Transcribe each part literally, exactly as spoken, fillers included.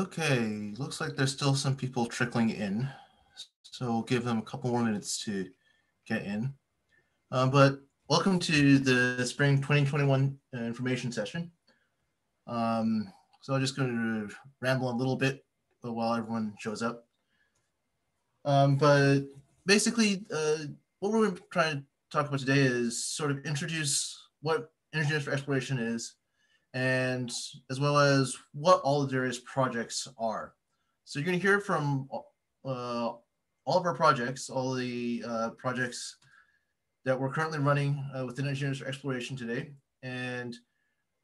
Okay, looks like there's still some people trickling in, so we'll give them a couple more minutes to get in. Uh, but welcome to the Spring twenty twenty-one uh, information session. Um, so I'm just going to ramble a little bit while everyone shows up. Um, but basically, uh, what we're trying to talk about today is sort of introduce what Engineers for Exploration is, and as well as what all the various projects are. So you're going to hear from uh, all of our projects, all the uh, projects that we're currently running uh, within Engineers for Exploration today. And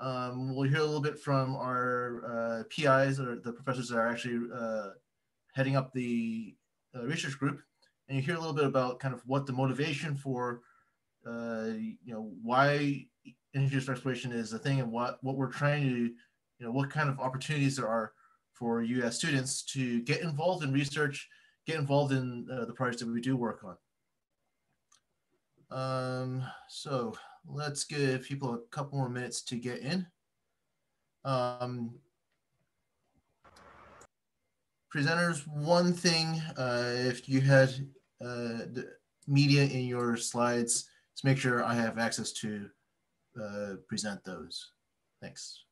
um, we'll hear a little bit from our uh, P Is, or the professors that are actually uh, heading up the uh, research group. And you hear a little bit about kind of what the motivation for, uh, you know, why Engineers for Exploration is a thing, and what, what we're trying to, you know, what kind of opportunities there are for you as students to get involved in research, get involved in uh, the projects that we do work on. Um, so let's give people a couple more minutes to get in. Um, presenters, one thing, uh, if you had uh, the media in your slides, just make sure I have access to Uh, present those. Thanks.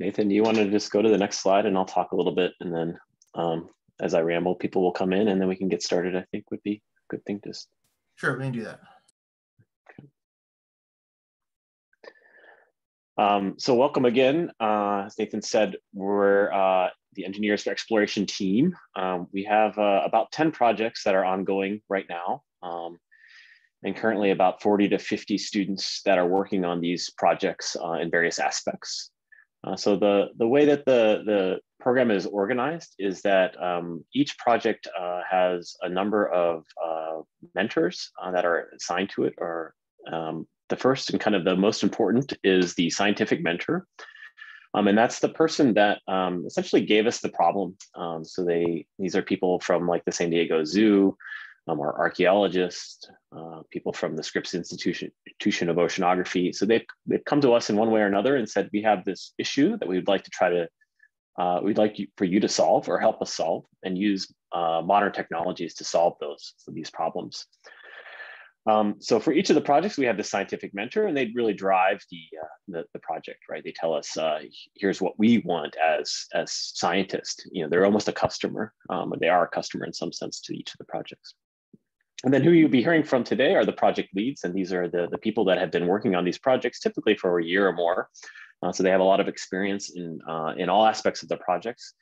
Nathan, do you want to just go to the next slide and I'll talk a little bit, and then um, as I ramble, people will come in and then we can get started, I think would be a good thing to just... Sure, we can do that. Um, so welcome again. Uh, as Nathan said, we're uh, the Engineers for Exploration team. Um, we have uh, about ten projects that are ongoing right now, um, and currently about forty to fifty students that are working on these projects uh, in various aspects. Uh, so the, the way that the, the program is organized is that um, each project uh, has a number of uh, mentors uh, that are assigned to it, or um, the first and kind of the most important is the scientific mentor. Um, and that's the person that um, essentially gave us the problem. Um, so they, these are people from like the San Diego Zoo, um, or archaeologists, uh, people from the Scripps Institution, Institution of Oceanography. So they've, they've come to us in one way or another and said, we have this issue that we'd like to try to, uh, we'd like you, for you to solve or help us solve, and use uh, modern technologies to solve those, so these problems. Um, so for each of the projects, we have the scientific mentor, and they really drive the, uh, the, the project, right? They tell us, uh, here's what we want as, as scientists. You know, they're almost a customer, um, or they are a customer in some sense to each of the projects. And then who you'll be hearing from today are the project leads, and these are the, the people that have been working on these projects typically for a year or more. Uh, so they have a lot of experience in, uh, in all aspects of the projects.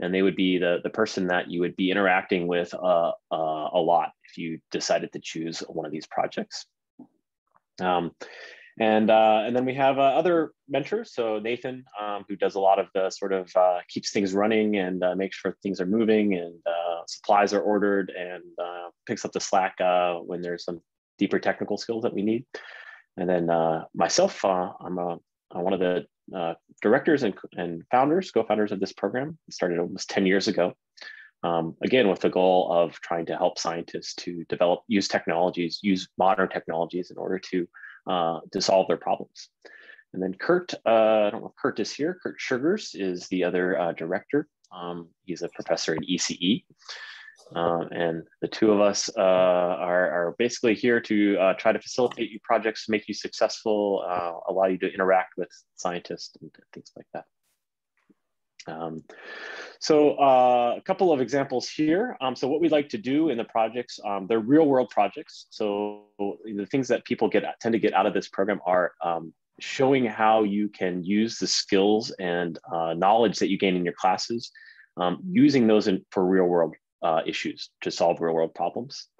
And they would be the, the person that you would be interacting with uh, uh, a lot if you decided to choose one of these projects. Um, and, uh, and then we have uh, other mentors. So Nathan, um, who does a lot of the sort of uh, keeps things running and uh, makes sure things are moving and uh, supplies are ordered, and uh, picks up the slack uh, when there's some deeper technical skills that we need. And then uh, myself, uh, I'm a, I'm one of the Uh, directors and, and founders, co-founders of this program. It started almost ten years ago, um, again, with the goal of trying to help scientists to develop, use technologies, use modern technologies in order to, uh, to solve their problems. And then Kurt, uh, I don't know if Kurt is here, Kurt Shurgers is the other uh, director. Um, he's a professor at E C E. Uh, and the two of us uh, are, are basically here to uh, try to facilitate your projects, make you successful, uh, allow you to interact with scientists and things like that. Um, so uh, a couple of examples here. Um, so what we'd like to do in the projects, um, they're real world projects. So the things that people get tend to get out of this program are um, showing how you can use the skills and uh, knowledge that you gain in your classes, um, using those in, for real world Uh, issues to solve real world problems.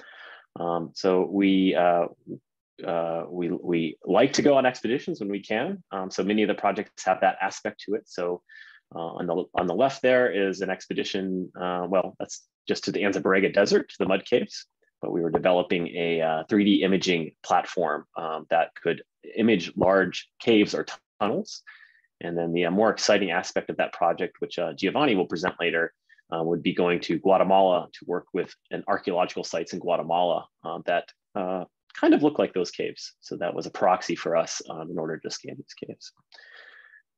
Um, so we, uh, uh, we, we like to go on expeditions when we can. Um, so many of the projects have that aspect to it. So uh, on, the, on the left there is an expedition, uh, well, that's just to the Anza-Borrega Desert, to the mud caves, but we were developing a uh, three D imaging platform um, that could image large caves or tunnels. And then the uh, more exciting aspect of that project, which uh, Giovanni will present later, uh, would be going to Guatemala to work with an archaeological sites in Guatemala uh, that uh, kind of look like those caves. So that was a proxy for us um, in order to scan these caves.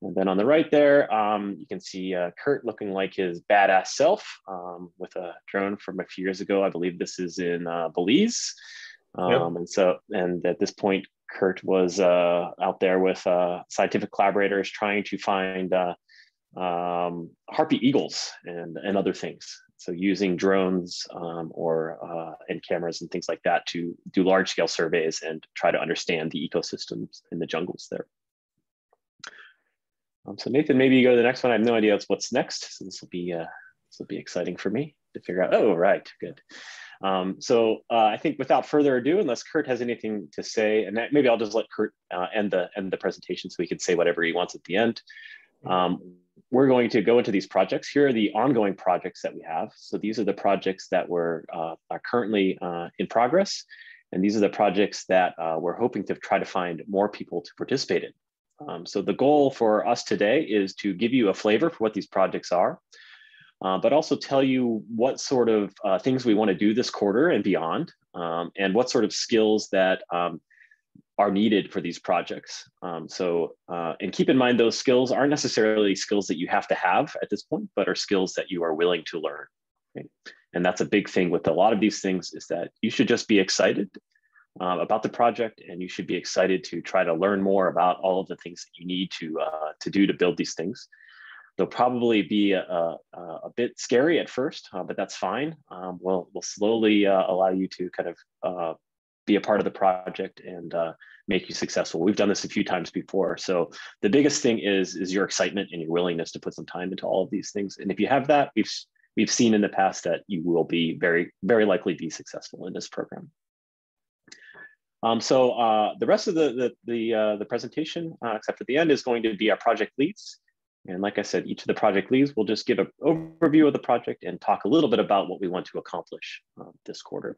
And then on the right there, um, you can see uh, Kurt looking like his badass self um, with a drone from a few years ago. I believe this is in uh, Belize. Um, yep. And so, and at this point, Kurt was uh, out there with uh, scientific collaborators trying to find uh, um, harpy eagles and, and other things. So using drones um, or uh, and cameras and things like that to do large scale surveys and try to understand the ecosystems in the jungles there. Um, so Nathan, maybe you go to the next one. I have no idea what's next. So this will be uh, this will be exciting for me to figure out. Oh, right, good. Um, so uh, I think without further ado, unless Kurt has anything to say, and that, maybe I'll just let Kurt uh, end the end the presentation so he can say whatever he wants at the end. Um, we're going to go into these projects. Here are the ongoing projects that we have. So these are the projects that were uh, are currently uh, in progress, and these are the projects that uh, we're hoping to try to find more people to participate in. Um, so the goal for us today is to give you a flavor for what these projects are, uh, but also tell you what sort of uh, things we want to do this quarter and beyond, um, and what sort of skills that um, are needed for these projects. Um, so, uh, and keep in mind, those skills aren't necessarily skills that you have to have at this point, but are skills that you are willing to learn. Right? And that's a big thing with a lot of these things, is that you should just be excited Um, about the project, and you should be excited to try to learn more about all of the things that you need to uh, to do to build these things. They'll probably be a, a, a bit scary at first, uh, but that's fine. Um, we'll, we'll slowly uh, allow you to kind of uh, be a part of the project and uh, make you successful. We've done this a few times before. So the biggest thing is, is your excitement and your willingness to put some time into all of these things. And if you have that, we've, we've seen in the past that you will be very, very likely be successful in this program. Um, so uh, the rest of the, the, the, uh, the presentation, uh, except for the end, is going to be our project leads. And like I said, each of the project leads will just give an overview of the project and talk a little bit about what we want to accomplish uh, this quarter.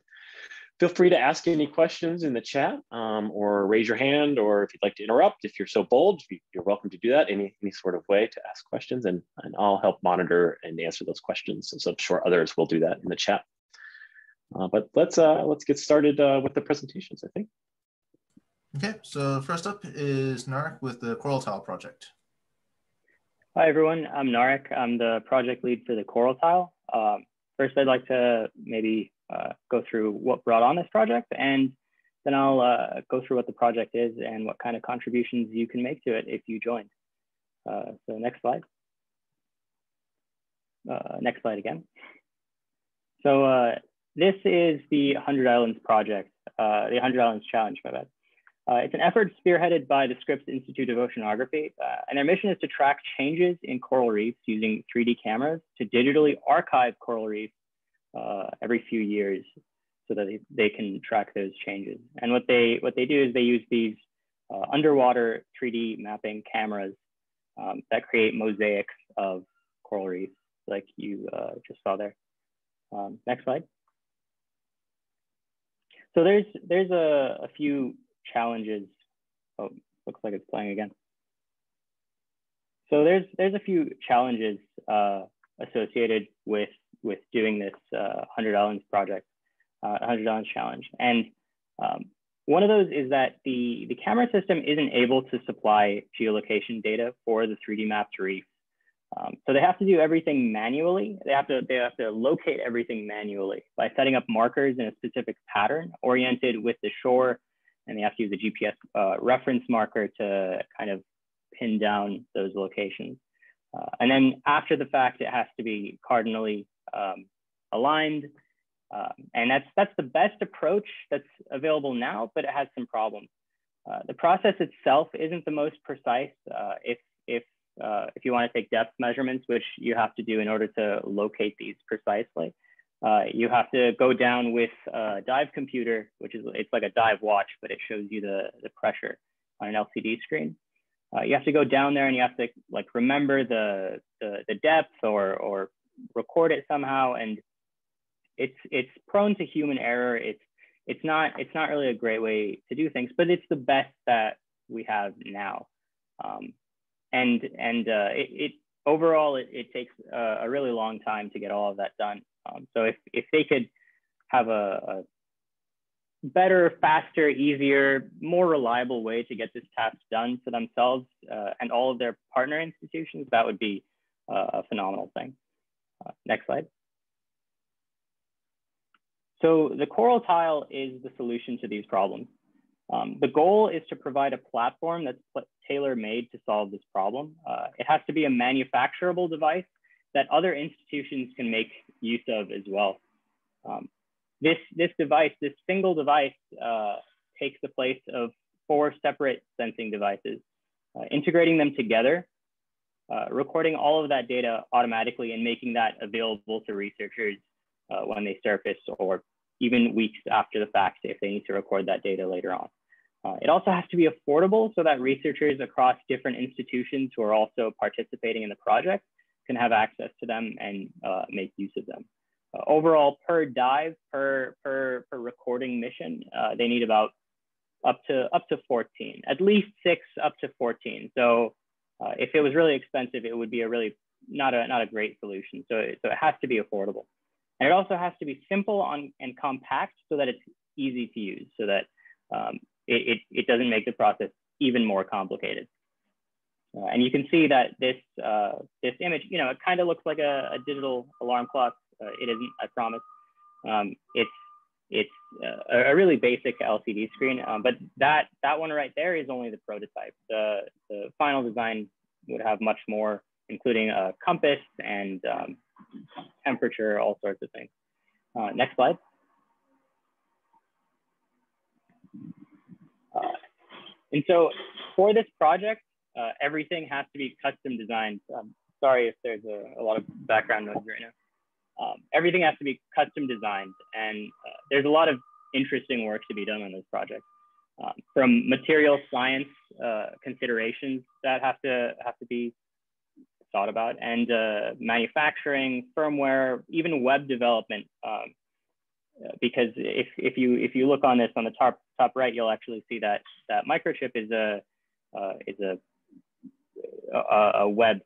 Feel free to ask any questions in the chat um, or raise your hand, or if you'd like to interrupt, if you're so bold, you're welcome to do that, any, any sort of way to ask questions, and, and I'll help monitor and answer those questions. So I'm sure others will do that in the chat. Uh, but let's uh, let's get started uh, with the presentations, I think. Okay, so first up is Narek with the Coral Tile project. Hi everyone, I'm Narek. I'm the project lead for the Coral Tile. Um, first, I'd like to maybe uh, go through what brought on this project, and then I'll uh, go through what the project is and what kind of contributions you can make to it if you join. Uh, so next slide. Uh, next slide again. So. Uh, This is the one hundred Islands project, uh, the one hundred Islands Challenge, my bad. Uh, it's an effort spearheaded by the Scripps Institute of Oceanography, uh, and their mission is to track changes in coral reefs using three D cameras to digitally archive coral reefs uh, every few years so that they, they can track those changes. And what they, what they do is they use these uh, underwater three D mapping cameras um, that create mosaics of coral reefs like you uh, just saw there. Um, next slide. So there's there's a, a few challenges. Oh, looks like it's playing again. So there's there's a few challenges uh, associated with with doing this uh, one hundred Islands project, uh, one hundred Islands Challenge. And um, one of those is that the the camera system isn't able to supply geolocation data for the three D mapped reefs. Um, so they have to do everything manually. They have to they have to locate everything manually by setting up markers in a specific pattern oriented with the shore, and they have to use a G P S uh, reference marker to kind of pin down those locations. Uh, and then after the fact, it has to be cardinally um, aligned, um, and that's that's the best approach that's available now, but it has some problems. Uh, the process itself isn't the most precise. Uh, if if Uh, if you want to take depth measurements, which you have to do in order to locate these precisely, uh, you have to go down with a dive computer, which is it's like a dive watch, but it shows you the, the pressure on an L C D screen. Uh, you have to go down there and you have to like remember the the, the depth or or record it somehow, and it's it's prone to human error. It's it's not it's not really a great way to do things, but it's the best that we have now. Um, And, and uh, it, it overall, it, it takes uh, a really long time to get all of that done. Um, so if, if they could have a, a better, faster, easier, more reliable way to get this task done for themselves uh, and all of their partner institutions, that would be uh, a phenomenal thing. Uh, next slide. So the Coral Tile is the solution to these problems. Um, the goal is to provide a platform that's tailor-made to solve this problem. Uh, it has to be a manufacturable device that other institutions can make use of as well. Um, this, this device, this single device uh, takes the place of four separate sensing devices, uh, integrating them together, uh, recording all of that data automatically and making that available to researchers uh, when they surface or even weeks after the fact if they need to record that data later on. Uh, it also has to be affordable so that researchers across different institutions who are also participating in the project can have access to them and uh, make use of them. Uh, overall, per dive, per, per, per recording mission, uh, they need about up to, up to fourteen, at least six up to fourteen. So uh, if it was really expensive, it would be a really, not a, not a great solution. So, so it has to be affordable. And it also has to be simple on, and compact so that it's easy to use, so that um, it, it, it doesn't make the process even more complicated. Uh, and you can see that this, uh, this image, you know, it kind of looks like a, a digital alarm clock. Uh, it isn't, I promise. Um, it's it's uh, a really basic L C D screen, um, but that, that one right there is only the prototype. The, the final design would have much more, including a compass and um, temperature, all sorts of things. Uh, next slide. Uh, and so for this project, uh, everything has to be custom designed. Um, sorry if there's a, a lot of background noise right now. Um, everything has to be custom designed, and uh, there's a lot of interesting work to be done on this project. Um, from material science uh, considerations that have to have to be thought about, and uh, manufacturing, firmware, even web development. Um, because if if you if you look on this on the top top right, you'll actually see that that microchip is a uh, is a a, a web.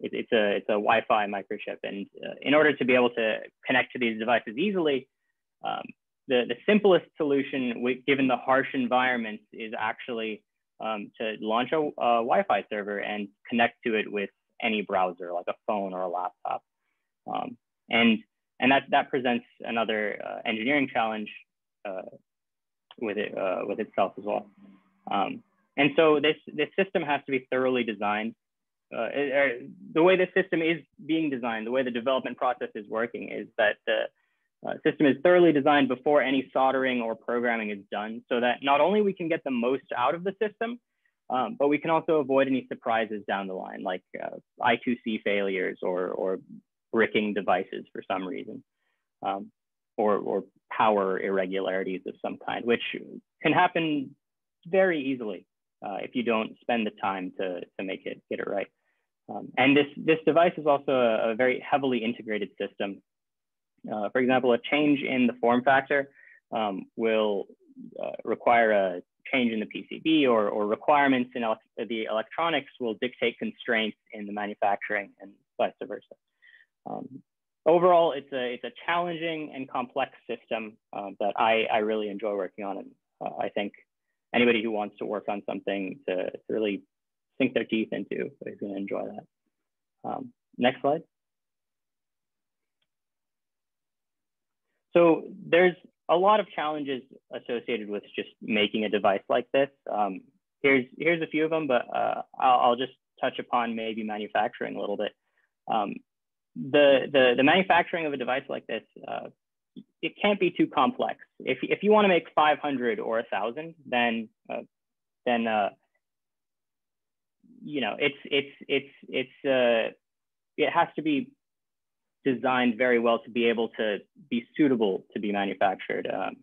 It, it's a it's a Wi-Fi microchip, and uh, in order to be able to connect to these devices easily, um, the the simplest solution, given the harsh environments, is actually um, to launch a, a Wi-Fi server and connect to it with any browser, like a phone or a laptop. Um, and and that, that presents another uh, engineering challenge uh, with, it, uh, with itself as well. Um, and so this, this system has to be thoroughly designed. Uh, it, or the way this system is being designed, the way the development process is working is that the uh, system is thoroughly designed before any soldering or programming is done, so that not only we can get the most out of the system, Um, but we can also avoid any surprises down the line, like uh, I two C failures or, or bricking devices for some reason, um, or, or power irregularities of some kind, which can happen very easily uh, if you don't spend the time to, to make it, get it right. Um, and this, this device is also a, a very heavily integrated system. Uh, for example, a change in the form factor um, will uh, require a change in the P C B or, or requirements in ele the electronics will dictate constraints in the manufacturing and vice versa. Um, overall, it's a, it's a challenging and complex system uh, that I, I really enjoy working on. And uh, I think anybody who wants to work on something to, to really sink their teeth into is going to enjoy that. Um, next slide. So there's a lot of challenges associated with just making a device like this. Um, here's, here's a few of them, but uh, I'll, I'll just touch upon maybe manufacturing a little bit. Um, the, the, the manufacturing of a device like this, uh, it can't be too complex. If, if you wanna make five hundred or one thousand, then, uh, then uh, you know, it's, it's, it's, it's, uh, it has to be designed very well to be able to be suitable to be manufactured, um,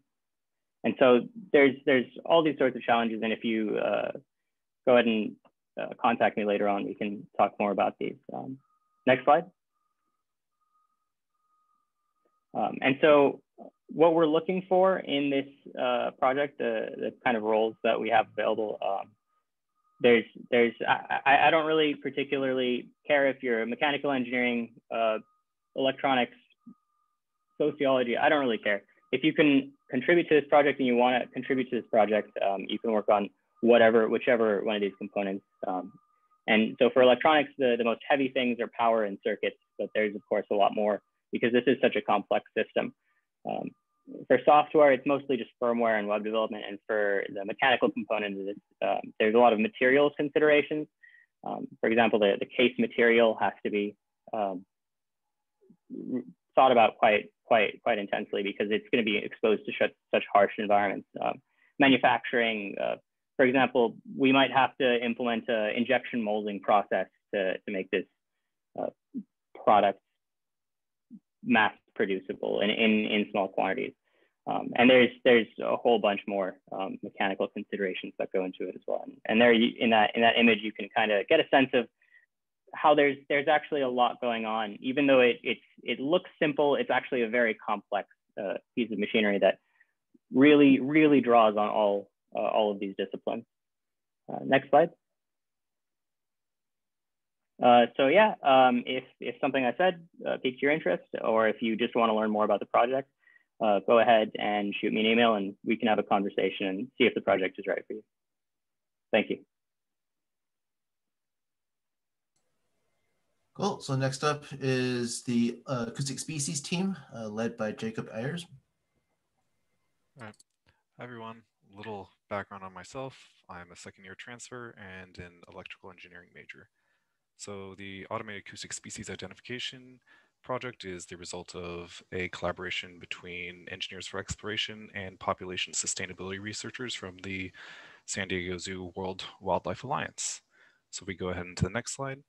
and so there's there's all these sorts of challenges. And if you uh, go ahead and uh, contact me later on, we can talk more about these. Um, next slide. Um, and so what we're looking for in this uh, project, the the kind of roles that we have available, um, there's, there's, I, I don't really particularly care if you're mechanical engineering, uh, electronics, sociology, I don't really care. If you can contribute to this project and you want to contribute to this project, um, you can work on whatever, whichever one of these components. Um, and so for electronics, the, the most heavy things are power and circuits, but there's of course a lot more because this is such a complex system. Um, for software, it's mostly just firmware and web development. And for the mechanical component, it's, um, there's a lot of materials considerations. Um, for example, the, the case material has to be um, thought about quite, quite, quite intensely because it's going to be exposed to such, such harsh environments. Um, manufacturing, uh, for example, we might have to implement an injection molding process to, to make this uh, product mass producible in, in, in small quantities. Um, and there's, there's a whole bunch more um, mechanical considerations that go into it as well. And there in that, in that image, you can kind of get a sense of how there's, there's actually a lot going on. Even though it, it, it looks simple, it's actually a very complex uh, piece of machinery that really, really draws on all, uh, all of these disciplines. Uh, next slide. Uh, so yeah, um, if, if something I said uh, piqued your interest, or if you just want to learn more about the project, uh, go ahead and shoot me an email and we can have a conversation and see if the project is right for you. Thank you. Cool. So next up is the uh, acoustic species team uh, led by Jacob Ayers. All right. Hi, everyone. A little background on myself. I'm a second year transfer and an electrical engineering major. So the Automated Acoustic Species Identification project is the result of a collaboration between Engineers for Exploration and population sustainability researchers from the San Diego Zoo Wildlife Alliance. So we go ahead into the next slide.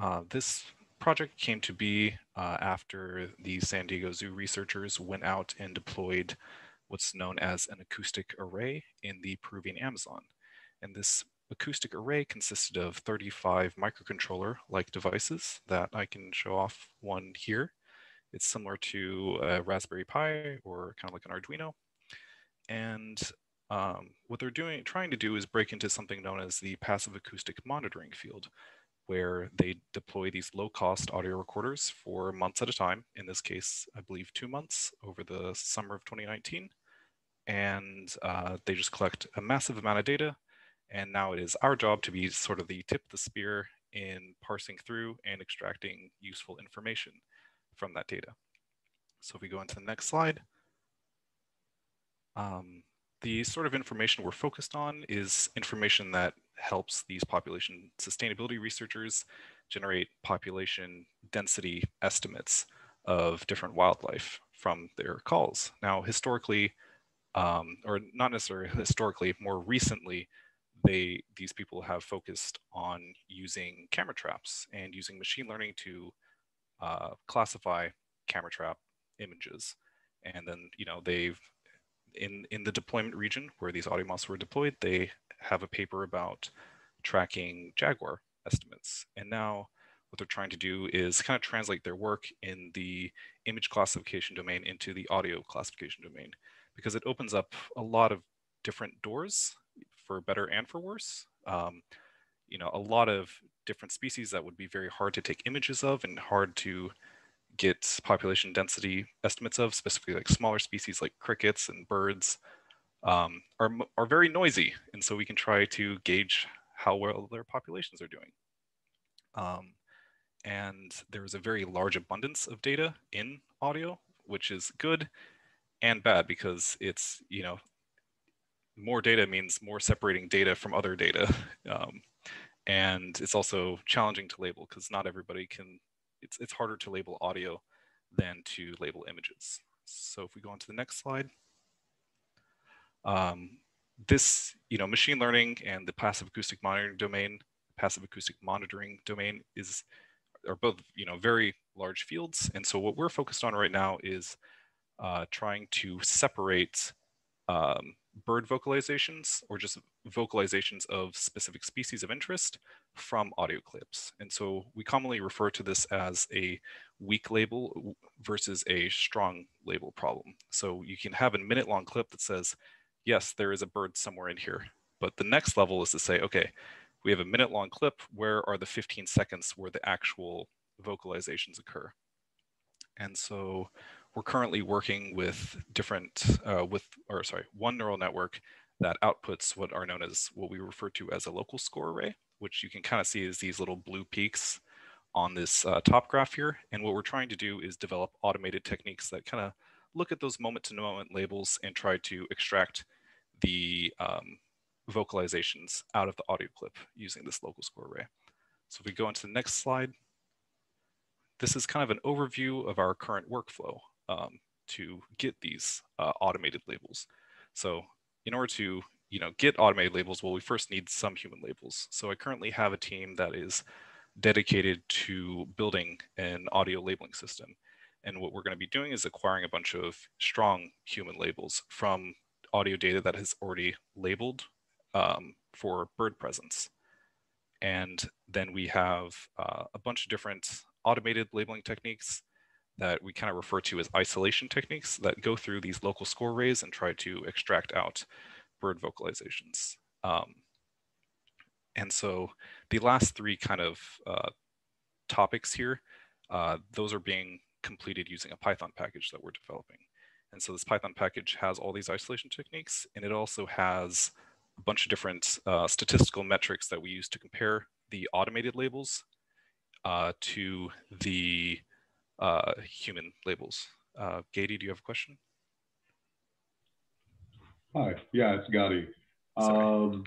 Uh, this project came to be uh, after the San Diego Zoo researchers went out and deployed what's known as an acoustic array in the Peruvian Amazon. And this acoustic array consisted of thirty-five microcontroller-like devices that I can show off one here. It's similar to a Raspberry Pi or kind of like an Arduino. And um, what they're doing, trying to do is break into something known as the passive acoustic monitoring field, where they deploy these low-cost audio recorders for months at a time. In this case, I believe two months over the summer of twenty nineteen. And uh, they just collect a massive amount of data. And now it is our job to be sort of the tip of the spear in parsing through and extracting useful information from that data. So if we go into the next slide, um, the sort of information we're focused on is information that helps these population sustainability researchers generate population density estimates of different wildlife from their calls. Now, historically, um, or not necessarily historically, more recently, They, these people have focused on using camera traps and using machine learning to uh, classify camera trap images. And then, you know, they've, in, in the deployment region where these audio models were deployed, they have a paper about tracking jaguar estimates. And now what they're trying to do is kind of translate their work in the image classification domain into the audio classification domain, because it opens up a lot of different doors for better and for worse. Um, you know, a lot of different species that would be very hard to take images of and hard to get population density estimates of, specifically like smaller species like crickets and birds, um, are, are very noisy. And so we can try to gauge how well their populations are doing. Um, and there is a very large abundance of data in audio, which is good and bad because it's, you know, more data means more separating data from other data. Um, and it's also challenging to label because not everybody can, it's, it's harder to label audio than to label images. So if we go on to the next slide, um, this, you know, machine learning and the passive acoustic monitoring domain, passive acoustic monitoring domain is, are both, you know, very large fields. And so what we're focused on right now is uh, trying to separate um, bird vocalizations or just vocalizations of specific species of interest from audio clips. And so we commonly refer to this as a weak label versus a strong label problem. So you can have a minute long clip that says, yes, there is a bird somewhere in here, But the next level is to say, okay, we have a minute long clip. Where are the fifteen seconds where the actual vocalizations occur? And so we're currently working with different, uh, with, or sorry, one neural network that outputs what are known as what we refer to as a local score array, which you can kind of see as these little blue peaks on this uh, top graph here. And what we're trying to do is develop automated techniques that kind of look at those moment to moment labels and try to extract the um, vocalizations out of the audio clip using this local score array. So if we go into the next slide, this is kind of an overview of our current workflow um, to get these uh, automated labels. So in order to you know, get automated labels, well, we first need some human labels. So I currently have a team that is dedicated to building an audio labeling system. And what we're going to be doing is acquiring a bunch of strong human labels from audio data that has already labeled um, for bird presence. And then we have uh, a bunch of different automated labeling techniques that we kind of refer to as isolation techniques that go through these local score arrays and try to extract out bird vocalizations. Um, and so the last three kind of uh, topics here, uh, those are being completed using a Python package that we're developing. And so this Python package has all these isolation techniques, and it also has a bunch of different uh, statistical metrics that we use to compare the automated labels uh, to the uh, human labels. Uh, Gady, do you have a question? Hi, yeah, it's Gady. Um,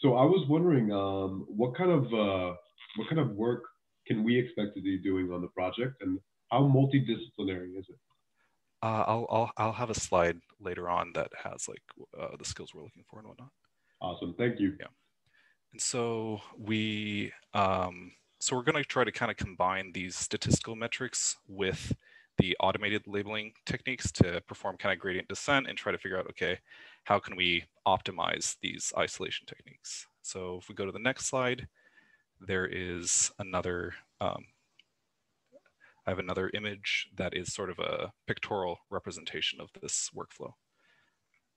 so I was wondering, um, what kind of uh, what kind of work can we expect to be doing on the project, and how multidisciplinary is it? Uh, I'll, I'll, I'll have a slide later on that has like uh, the skills we're looking for and whatnot. Awesome, thank you. Yeah. And so we, um, so we're gonna try to kind of combine these statistical metrics with the automated labeling techniques to perform kind of gradient descent and try to figure out, okay, how can we optimize these isolation techniques? So if we go to the next slide, there is another, um, I have another image that is sort of a pictorial representation of this workflow.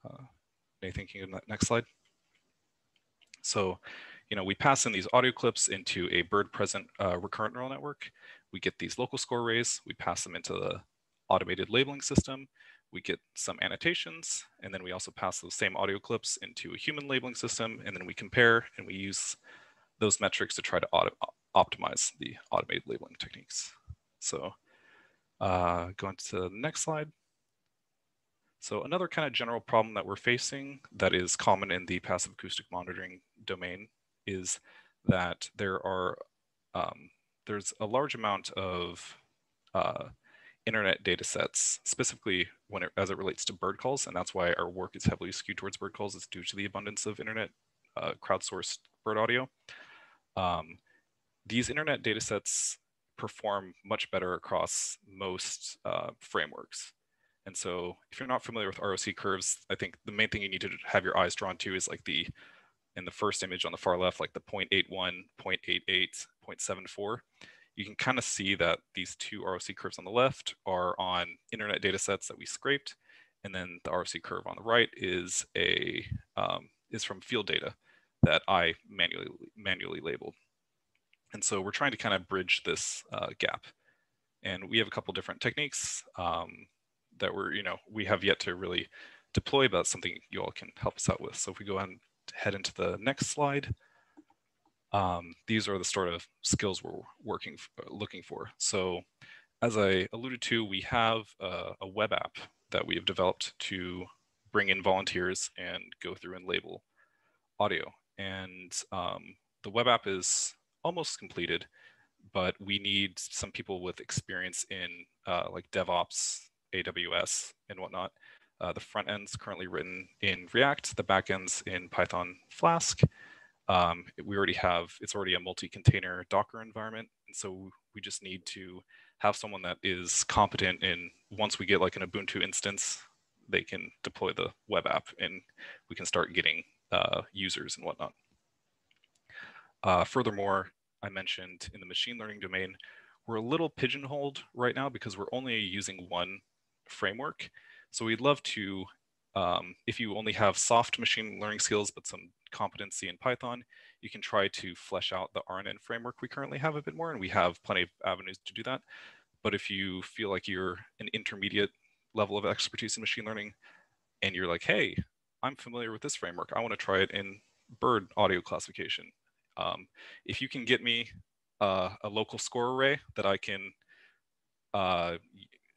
Uh, Nathan, can you go to the next slide? So, you know, we pass in these audio clips into a bird present uh, recurrent neural network. We get these local score arrays. We pass them into the automated labeling system. We get some annotations, and then we also pass those same audio clips into a human labeling system, and then we compare and we use those metrics to try to auto optimize the automated labeling techniques. So uh, going to the next slide. So another kind of general problem that we're facing that is common in the passive acoustic monitoring domain is that there are, um, there's a large amount of uh, internet data sets, specifically when it, as it relates to bird calls. And that's why our work is heavily skewed towards bird calls. It's due to the abundance of internet uh, crowdsourced bird audio. Um, these internet data sets perform much better across most uh, frameworks. And so if you're not familiar with R O C curves, I think the main thing you need to have your eyes drawn to is like the, in the first image on the far left, like the zero point eight one, zero point eight eight, zero point seven four. You can kind of see that these two R O C curves on the left are on internet data sets that we scraped. And then the R O C curve on the right is, a, um, is from field data that I manually, manually labeled. And so we're trying to kind of bridge this uh, gap. And we have a couple different techniques um, that we're, you know, we have yet to really deploy, but something you all can help us out with. So if we go ahead and head into the next slide, um, these are the sort of skills we're working, looking for. So as I alluded to, we have a, a web app that we have developed to bring in volunteers and go through and label audio. And um, the web app is almost completed, but we need some people with experience in uh, like DevOps, A W S, and whatnot. Uh, the front end's currently written in React, the back end's in Python Flask. Um, we already have, it's already a multi-container Docker environment. And so we just need to have someone that is competent in, once we get like an Ubuntu instance, they can deploy the web app and we can start getting uh, users and whatnot. Uh, furthermore, I mentioned in the machine learning domain, we're a little pigeonholed right now because we're only using one framework. So we'd love to, um, if you only have soft machine learning skills, but some competency in Python, you can try to flesh out the R N N framework we currently have a bit more, and we have plenty of avenues to do that. But if you feel like you're an intermediate level of expertise in machine learning, and you're like, hey, I'm familiar with this framework, I want to try it in bird audio classification. Um, if you can get me uh, a local score array that I can uh,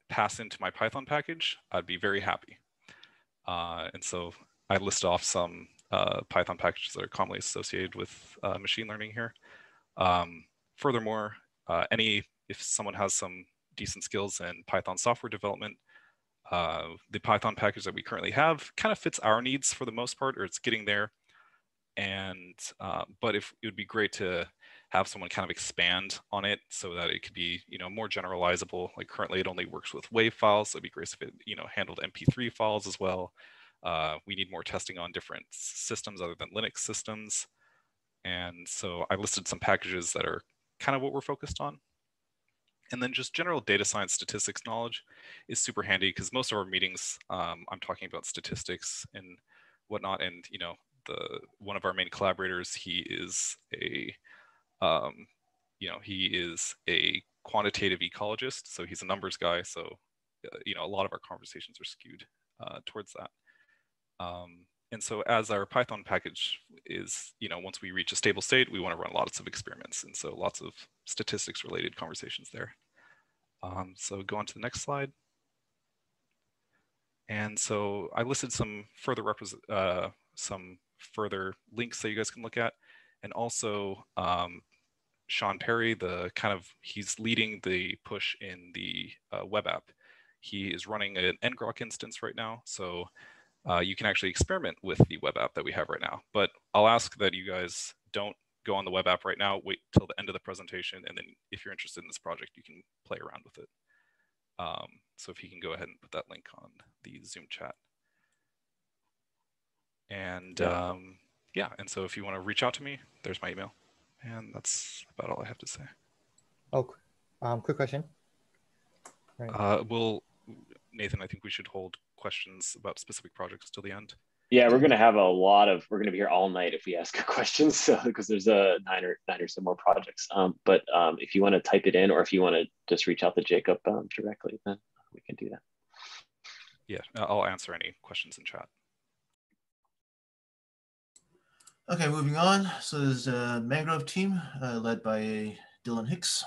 pass into my Python package, I'd be very happy. Uh, and so I list off some uh, Python packages that are commonly associated with uh, machine learning here. Um, furthermore, uh, any if someone has some decent skills in Python software development, uh, the Python package that we currently have kind of fits our needs for the most part, or it's getting there. And uh, but if it would be great to have someone kind of expand on it so that it could be, you know, more generalizable. Like currently it only works with WAV files, so it'd be great if it, you know, handled M P three files as well. Uh, we need more testing on different systems other than Linux systems. And so I listed some packages that are kind of what we're focused on. And then just general data science statistics knowledge is super handy because most of our meetings, um, I'm talking about statistics and whatnot. And, you know, the one of our main collaborators, he is a, um, you know, he is a quantitative ecologist. So he's a numbers guy. So, uh, you know, a lot of our conversations are skewed uh, towards that. Um, and so as our Python package is, you know, once we reach a stable state, we want to run lots of experiments. And so lots of statistics related conversations there. Um, so go on to the next slide. And so I listed some further represent, uh, some further links that you guys can look at. And also um, Sean Perry, the kind of, he's leading the push in the uh, web app. He is running an ngrok instance right now. So Uh, you can actually experiment with the web app that we have right now. But I'll ask that you guys don't go on the web app right now, wait till the end of the presentation. And then if you're interested in this project, you can play around with it. Um, so if you can go ahead and put that link on the Zoom chat. And yeah, um, yeah. And so if you want to reach out to me, there's my email. And that's about all I have to say. Oh, um, quick question. Right. Uh, well, Nathan, I think we should hold questions about specific projects till the end. Yeah, we're going to have a lot of, we're going to be here all night if we ask questions, so because there's a nine or nine or some more projects. Um, but um, if you want to type it in, or if you want to just reach out to Jacob um, directly, then we can do that. Yeah, I'll answer any questions in chat. Okay, moving on. So there's a Mangrove team uh, led by Dylan Hicks.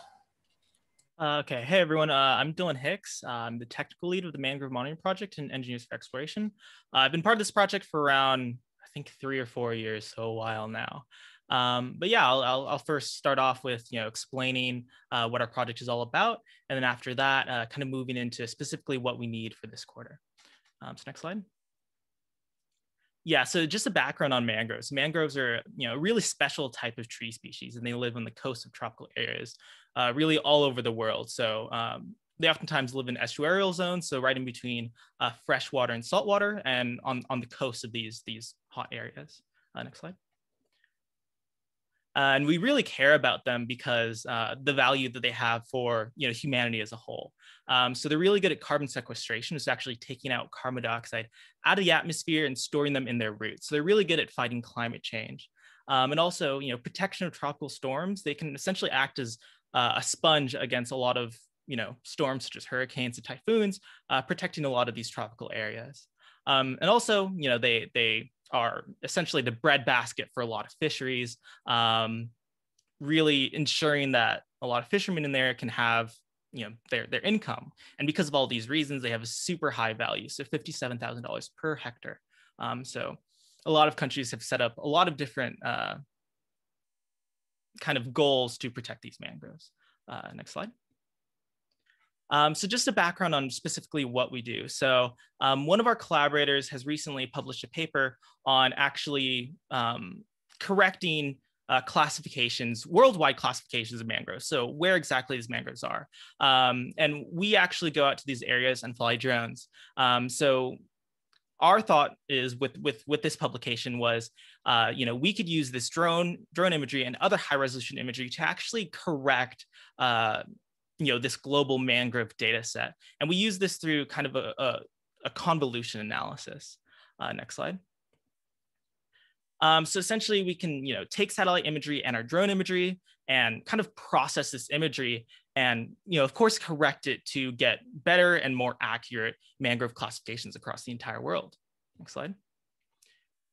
Uh, okay. Hey, everyone. Uh, I'm Dylan Hicks. Uh, I'm the technical lead of the Mangrove Monitoring Project and Engineers for Exploration. Uh, I've been part of this project for around, I think, three or four years, so a while now. Um, but yeah, I'll, I'll, I'll first start off with, you know, explaining uh, what our project is all about. And then after that, uh, kind of moving into specifically what we need for this quarter. Um, so next slide. Yeah, so just a background on mangroves. Mangroves are, you know, a really special type of tree species, and they live on the coast of tropical areas, uh, really all over the world. So um, they oftentimes live in estuarial zones, so right in between uh, freshwater and saltwater, and on, on the coast of these, these hot areas. Uh, next slide. Uh, and we really care about them because uh, the value that they have for, you know, humanity as a whole. Um, so they're really good at carbon sequestration, is actually taking out carbon dioxide out of the atmosphere and storing them in their roots. So they're really good at fighting climate change. Um, and also, you know, protection of tropical storms. They can essentially act as uh, a sponge against a lot of, you know, storms such as hurricanes and typhoons, uh, protecting a lot of these tropical areas. Um, and also, you know, they, they, are essentially the breadbasket for a lot of fisheries, um, really ensuring that a lot of fishermen in there can have, you know, their, their income. And because of all these reasons, they have a super high value, so fifty-seven thousand dollars per hectare. Um, so a lot of countries have set up a lot of different uh, kind of goals to protect these mangroves. Uh, next slide. Um, so just a background on specifically what we do. So um, one of our collaborators has recently published a paper on actually um, correcting uh, classifications, worldwide classifications of mangroves. So where exactly these mangroves are. Um, and we actually go out to these areas and fly drones. Um, so our thought is with, with, with this publication was, uh, you know, we could use this drone, drone imagery and other high resolution imagery to actually correct uh, you know, this global mangrove data set. And we use this through kind of a, a, a convolution analysis. Uh, next slide. Um, so essentially we can, you know, take satellite imagery and our drone imagery and kind of process this imagery and, you know, of course, correct it to get better and more accurate mangrove classifications across the entire world. Next slide.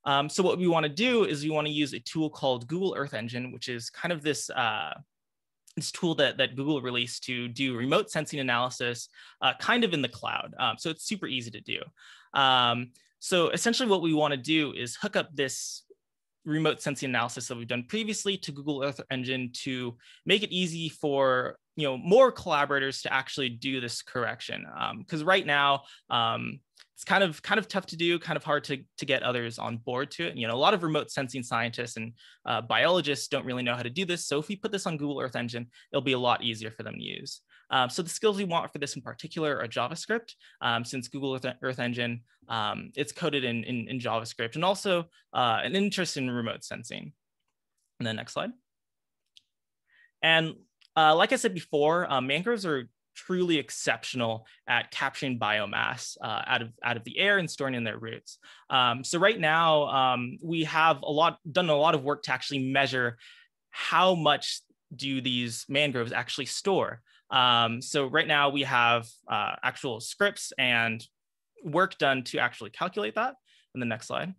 Um, so what we want to do is we want to use a tool called Google Earth Engine, which is kind of this, uh, this tool that, that Google released to do remote sensing analysis uh, kind of in the cloud. Um, so it's super easy to do. Um, so essentially what we want to do is hook up this remote sensing analysis that we've done previously to Google Earth Engine to make it easy for, you know, more collaborators to actually do this correction. Because um, right now, um, it's kind of kind of tough to do, kind of hard to, to get others on board to it. And, you know, a lot of remote sensing scientists and uh, biologists don't really know how to do this. So if we put this on Google Earth Engine, it'll be a lot easier for them to use. Um, so the skills we want for this in particular are JavaScript, um, since Google Earth, Earth Engine, um, it's coded in, in, in JavaScript, and also uh, an interest in remote sensing. And then next slide. And uh, like I said before, uh, mangroves are truly exceptional at capturing biomass uh, out of out of the air and storing in their roots. Um, so right now, um, we have a lot done a lot of work to actually measure how much do these mangroves actually store. Um, so right now we have uh, actual scripts and work done to actually calculate that. And the next slide.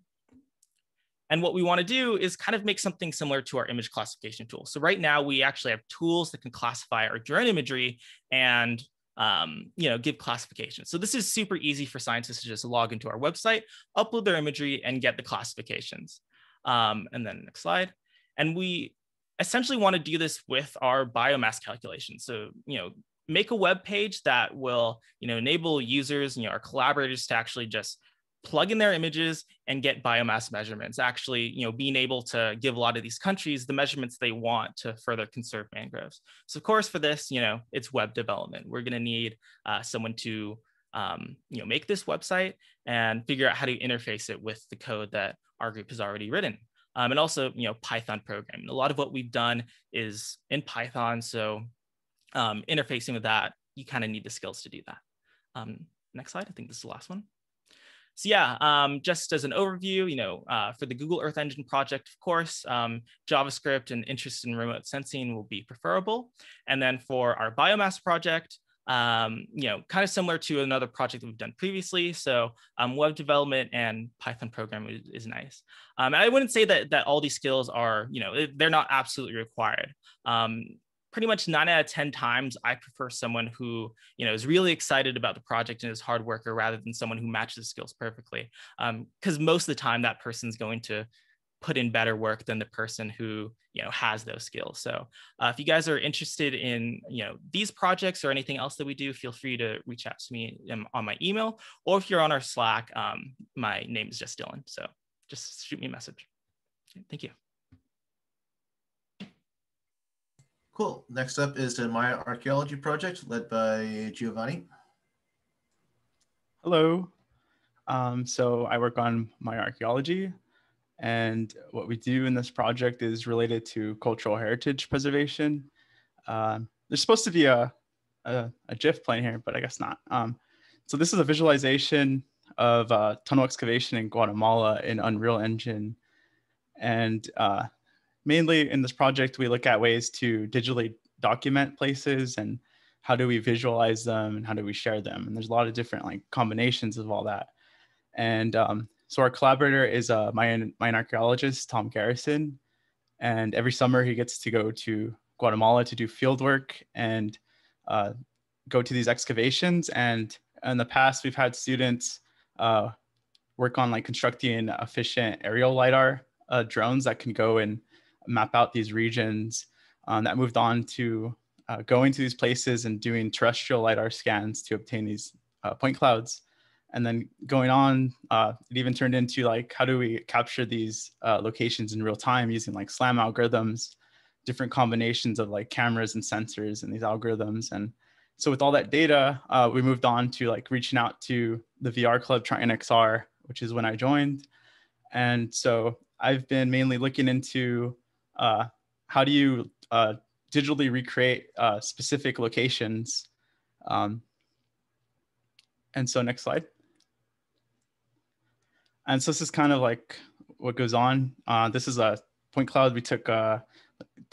And what we want to do is kind of make something similar to our image classification tool. So right now we actually have tools that can classify our drone imagery and um, you know, give classification. So this is super easy for scientists to just log into our website, upload their imagery, and get the classifications. Um, and then next slide. And we essentially want to do this with our biomass calculation. So, you know, make a web page that will, you know, enable users, you know, our collaborators to actually just plug in their images and get biomass measurements, actually, you know, being able to give a lot of these countries the measurements they want to further conserve mangroves. So of course, for this, you know, it's web development. We're going to need uh, someone to, um, you know, make this website and figure out how to interface it with the code that our group has already written. Um, and also, you know, Python programming. A lot of what we've done is in Python. So um, interfacing with that, you kind of need the skills to do that. Um, next slide. I think this is the last one. So yeah, um, just as an overview, you know, uh, for the Google Earth Engine project, of course, um, JavaScript and interest in remote sensing will be preferable. And then for our biomass project, um, you know, kind of similar to another project that we've done previously. So um, web development and Python programming is, is nice. Um, I wouldn't say that, that all these skills are, you know, they're not absolutely required. Um, pretty much nine out of ten times, I prefer someone who, you know, is really excited about the project and is a hard worker rather than someone who matches skills perfectly. Um, because most of the time that person's going to put in better work than the person who, you know, has those skills. So uh, if you guys are interested in, you know, these projects or anything else that we do, feel free to reach out to me on my email, or if you're on our Slack, um, my name is just Dylan. So just shoot me a message. Okay, thank you. Cool. Next up is the Maya archaeology project led by Giovanni. Hello. Um, so I work on Maya archaeology. And what we do in this project is related to cultural heritage preservation. Uh, there's supposed to be a, a, a GIF playing here, but I guess not. Um, so this is a visualization of uh, tunnel excavation in Guatemala in Unreal Engine. And uh, mainly in this project, we look at ways to digitally document places and how do we visualize them and how do we share them. And there's a lot of different like combinations of all that. And um, So our collaborator is a Mayan, Mayan archaeologist, Tom Garrison, and every summer he gets to go to Guatemala to do field work and uh, go to these excavations. And in the past, we've had students uh, work on like constructing efficient aerial LIDAR uh, drones that can go and map out these regions. Um, that moved on to uh, going to these places and doing terrestrial LIDAR scans to obtain these uh, point clouds. And then going on, uh, it even turned into like, how do we capture these uh, locations in real time using like SLAM algorithms, different combinations of like cameras and sensors and these algorithms. And so with all that data, uh, we moved on to like reaching out to the V R club Triton X R, which is when I joined. And so I've been mainly looking into uh, how do you uh, digitally recreate uh, specific locations. Um, and so next slide. And so this is kind of like what goes on. Uh, this is a point cloud we took uh,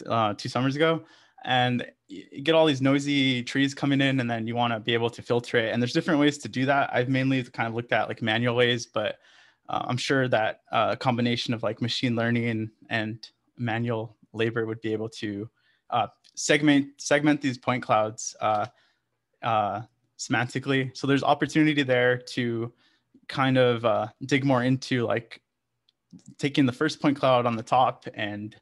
uh, two summers ago, and you get all these noisy trees coming in, and then you want to be able to filter it. And there's different ways to do that. I've mainly kind of looked at like manual ways, but uh, I'm sure that uh, a combination of like machine learning and manual labor would be able to uh, segment segment these point clouds uh, uh, semantically. So there's opportunity there to kind of uh, dig more into like taking the first point cloud on the top and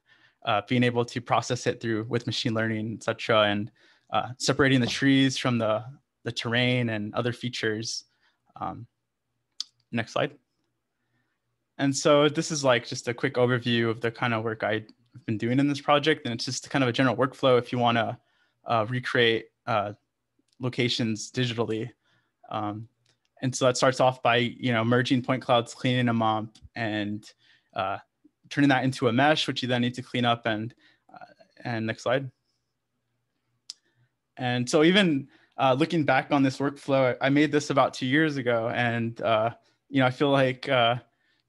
uh, being able to process it through with machine learning, et cetera, and uh, separating the trees from the, the terrain and other features. Um, next slide. And so this is like just a quick overview of the kind of work I've been doing in this project. And it's just kind of a general workflow if you want to uh, recreate uh, locations digitally. Um, And so that starts off by, you know, merging point clouds, cleaning them up, and uh, turning that into a mesh, which you then need to clean up. And uh, and next slide. And so even uh, looking back on this workflow, I made this about two years ago, and uh, you know, I feel like uh,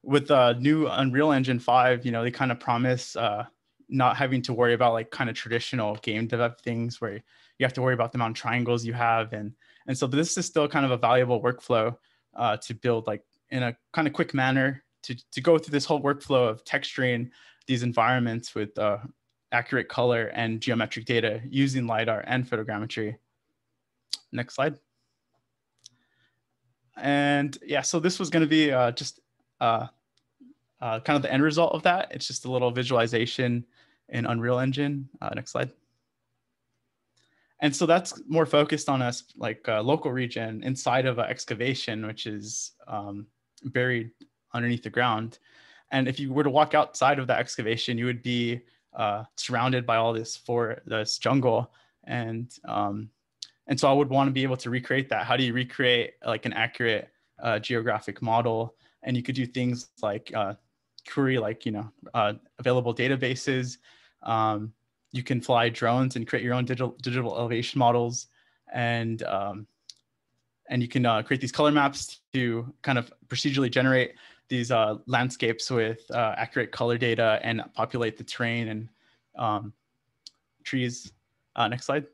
with the uh, new Unreal Engine five, you know, they kind of promise uh, not having to worry about like kind of traditional game dev things where you have to worry about the amount of triangles you have. And And so this is still kind of a valuable workflow uh, to build like in a kind of quick manner to, to go through this whole workflow of texturing these environments with uh, accurate color and geometric data using LIDAR and photogrammetry. Next slide. And yeah, so this was going to be uh, just uh, uh, kind of the end result of that. It's just a little visualization in Unreal Engine. Uh, next slide. And so that's more focused on us, like a local region inside of an excavation, which is um, buried underneath the ground. And if you were to walk outside of that excavation, you would be uh, surrounded by all this for this jungle. And, um, and so I would want to be able to recreate that. How do you recreate like an accurate uh, geographic model? And you could do things like uh, query, like, you know, uh, available databases. Um, You can fly drones and create your own digital digital elevation models, and um, and you can uh, create these color maps to kind of procedurally generate these uh, landscapes with uh, accurate color data and populate the terrain and um, trees. Uh, next slide.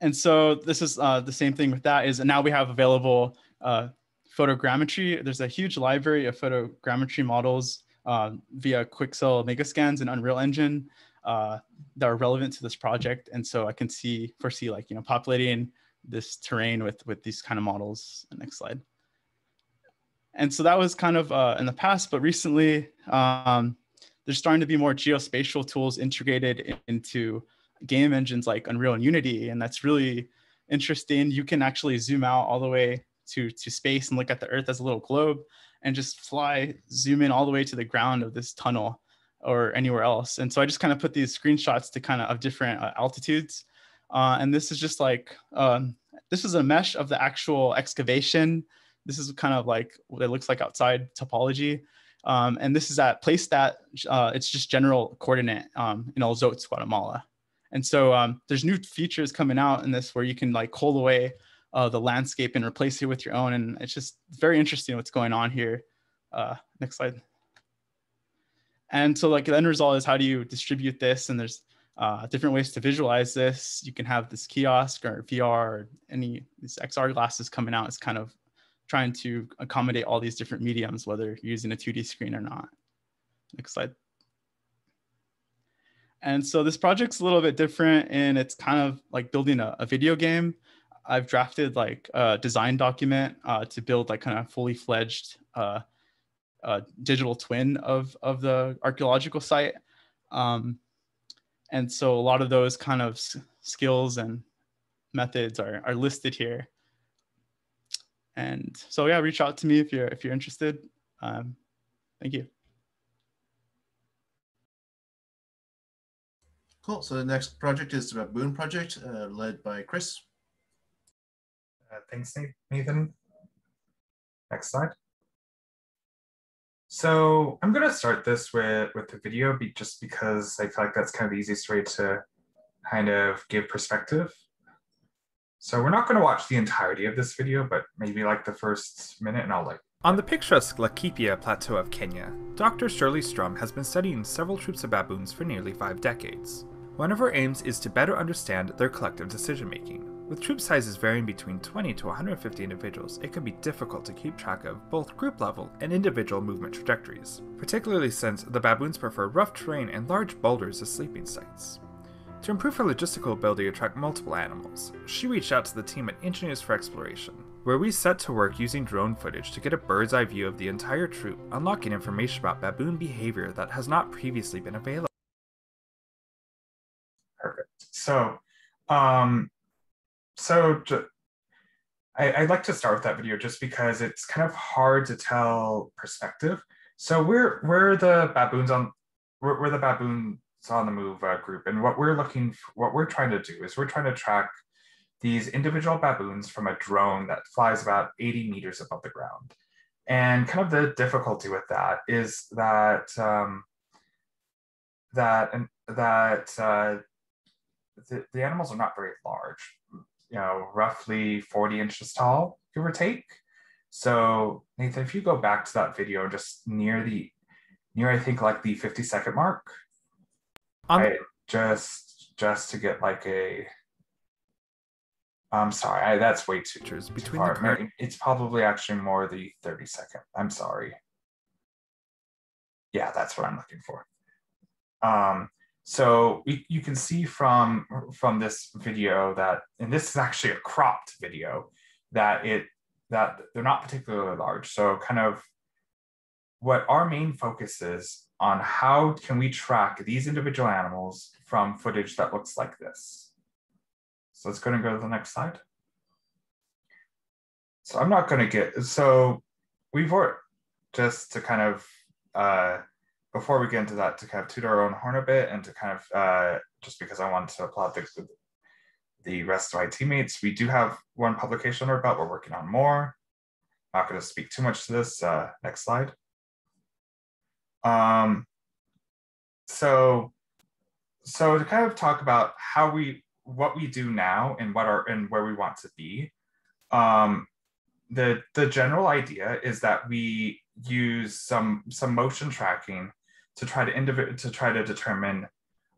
And so this is uh, the same thing with that. Is now we have available uh, photogrammetry. There's a huge library of photogrammetry models Uh, via Quixel megascans and Unreal Engine uh, that are relevant to this project, and so I can see foresee like you know populating this terrain with with these kind of models. Next slide. And so that was kind of uh, in the past, but recently um, there's starting to be more geospatial tools integrated in, into game engines like Unreal and Unity, and that's really interesting. You can actually zoom out all the way to to space and look at the Earth as a little globe, and just fly, zoom in all the way to the ground of this tunnel or anywhere else. And so I just kind of put these screenshots to kind of of different uh, altitudes. Uh, and this is just like, um, this is a mesh of the actual excavation. This is kind of like what it looks like outside topology. Um, and this is at place that, uh, it's just general coordinate um, in El Zotes, Guatemala. And so um, there's new features coming out in this where you can like hold away Uh, the landscape and replace it with your own. And it's just very interesting what's going on here. Uh, next slide. And so like the end result is how do you distribute this? And there's uh, different ways to visualize this. You can have this kiosk or V R or any these X R glasses coming out. It's kind of trying to accommodate all these different mediums, whether you're using a two D screen or not. Next slide. And so this project's a little bit different, and it's kind of like building a, a video game. I've drafted like a design document uh, to build like kind of fully fledged uh, uh, digital twin of, of the archaeological site. Um, and so a lot of those kind of skills and methods are, are listed here. And so yeah, reach out to me if you're, if you're interested. Um, thank you. Cool, so the next project is the Boon Project uh, led by Chris. Uh, thanks, Nathan. Next slide. So I'm going to start this with, with the video be, just because I feel like that's kind of the easiest way to kind of give perspective. So we're not going to watch the entirety of this video, but maybe like the first minute and I'll like. On the picturesque Laikipia Plateau of Kenya, Doctor Shirley Strum has been studying several troops of baboons for nearly five decades. One of her aims is to better understand their collective decision making. With troop sizes varying between twenty to one hundred fifty individuals, it can be difficult to keep track of both group level and individual movement trajectories, particularly since the baboons prefer rough terrain and large boulders as sleeping sites. To improve her logistical ability to track multiple animals, she reached out to the team at Engineers for Exploration, where we set to work using drone footage to get a bird's eye view of the entire troop, unlocking information about baboon behavior that has not previously been available. Perfect. So, um, so I, I'd like to start with that video just because it's kind of hard to tell perspective. So where where the baboons on where, where the baboon on the move uh, group, and what we're looking for, what we're trying to do is we're trying to track these individual baboons from a drone that flies about eighty meters above the ground. And kind of the difficulty with that is that um, that and that uh, the, the animals are not very large, you know, roughly forty inches tall, give or take. So Nathan, if you go back to that video, just near the near I think like the fifty second mark. Um, I, just just to get like a I'm sorry I, that's way too, too between far. The current... It's probably actually more the thirty second. I'm sorry. Yeah, that's what I'm looking for. Um so we, you can see from from this video that, and this is actually a cropped video, that it that they're not particularly large. So kind of what our main focus is on how can we track these individual animals from footage that looks like this. So let's go and go to the next slide. So I'm not gonna get, so we've worked just to kind of, uh, before we get into that, to kind of toot our own horn a bit and to kind of, uh, just because I wanted to applaud the, the rest of my teammates, we do have one publication under our belt, we're working on more. I'm not gonna speak too much to this, uh, next slide. Um, so, so to kind of talk about how we, what we do now and what our, and where we want to be, um, the, the general idea is that we use some, some motion tracking to try to indiv to try to determine,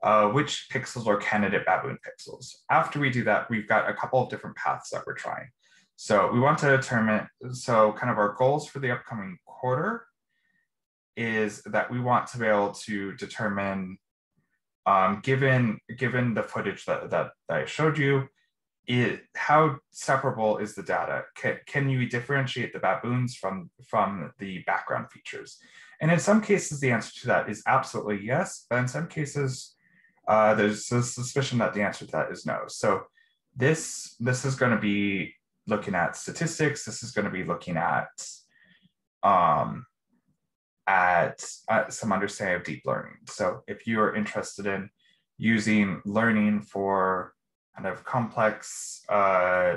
uh, which pixels are candidate baboon pixels. After we do that, we've got a couple of different paths that we're trying. So we want to determine, so kind of our goals for the upcoming quarter is that we want to be able to determine, um, given given the footage that, that, that I showed you, it, how separable is the data? Can, can you differentiate the baboons from, from the background features? And in some cases, the answer to that is absolutely yes, but in some cases, uh, there's a suspicion that the answer to that is no. So this, this is gonna be looking at statistics, this is gonna be looking at, um, at uh, some understanding of deep learning. So if you are interested in using learning for kind of complex uh,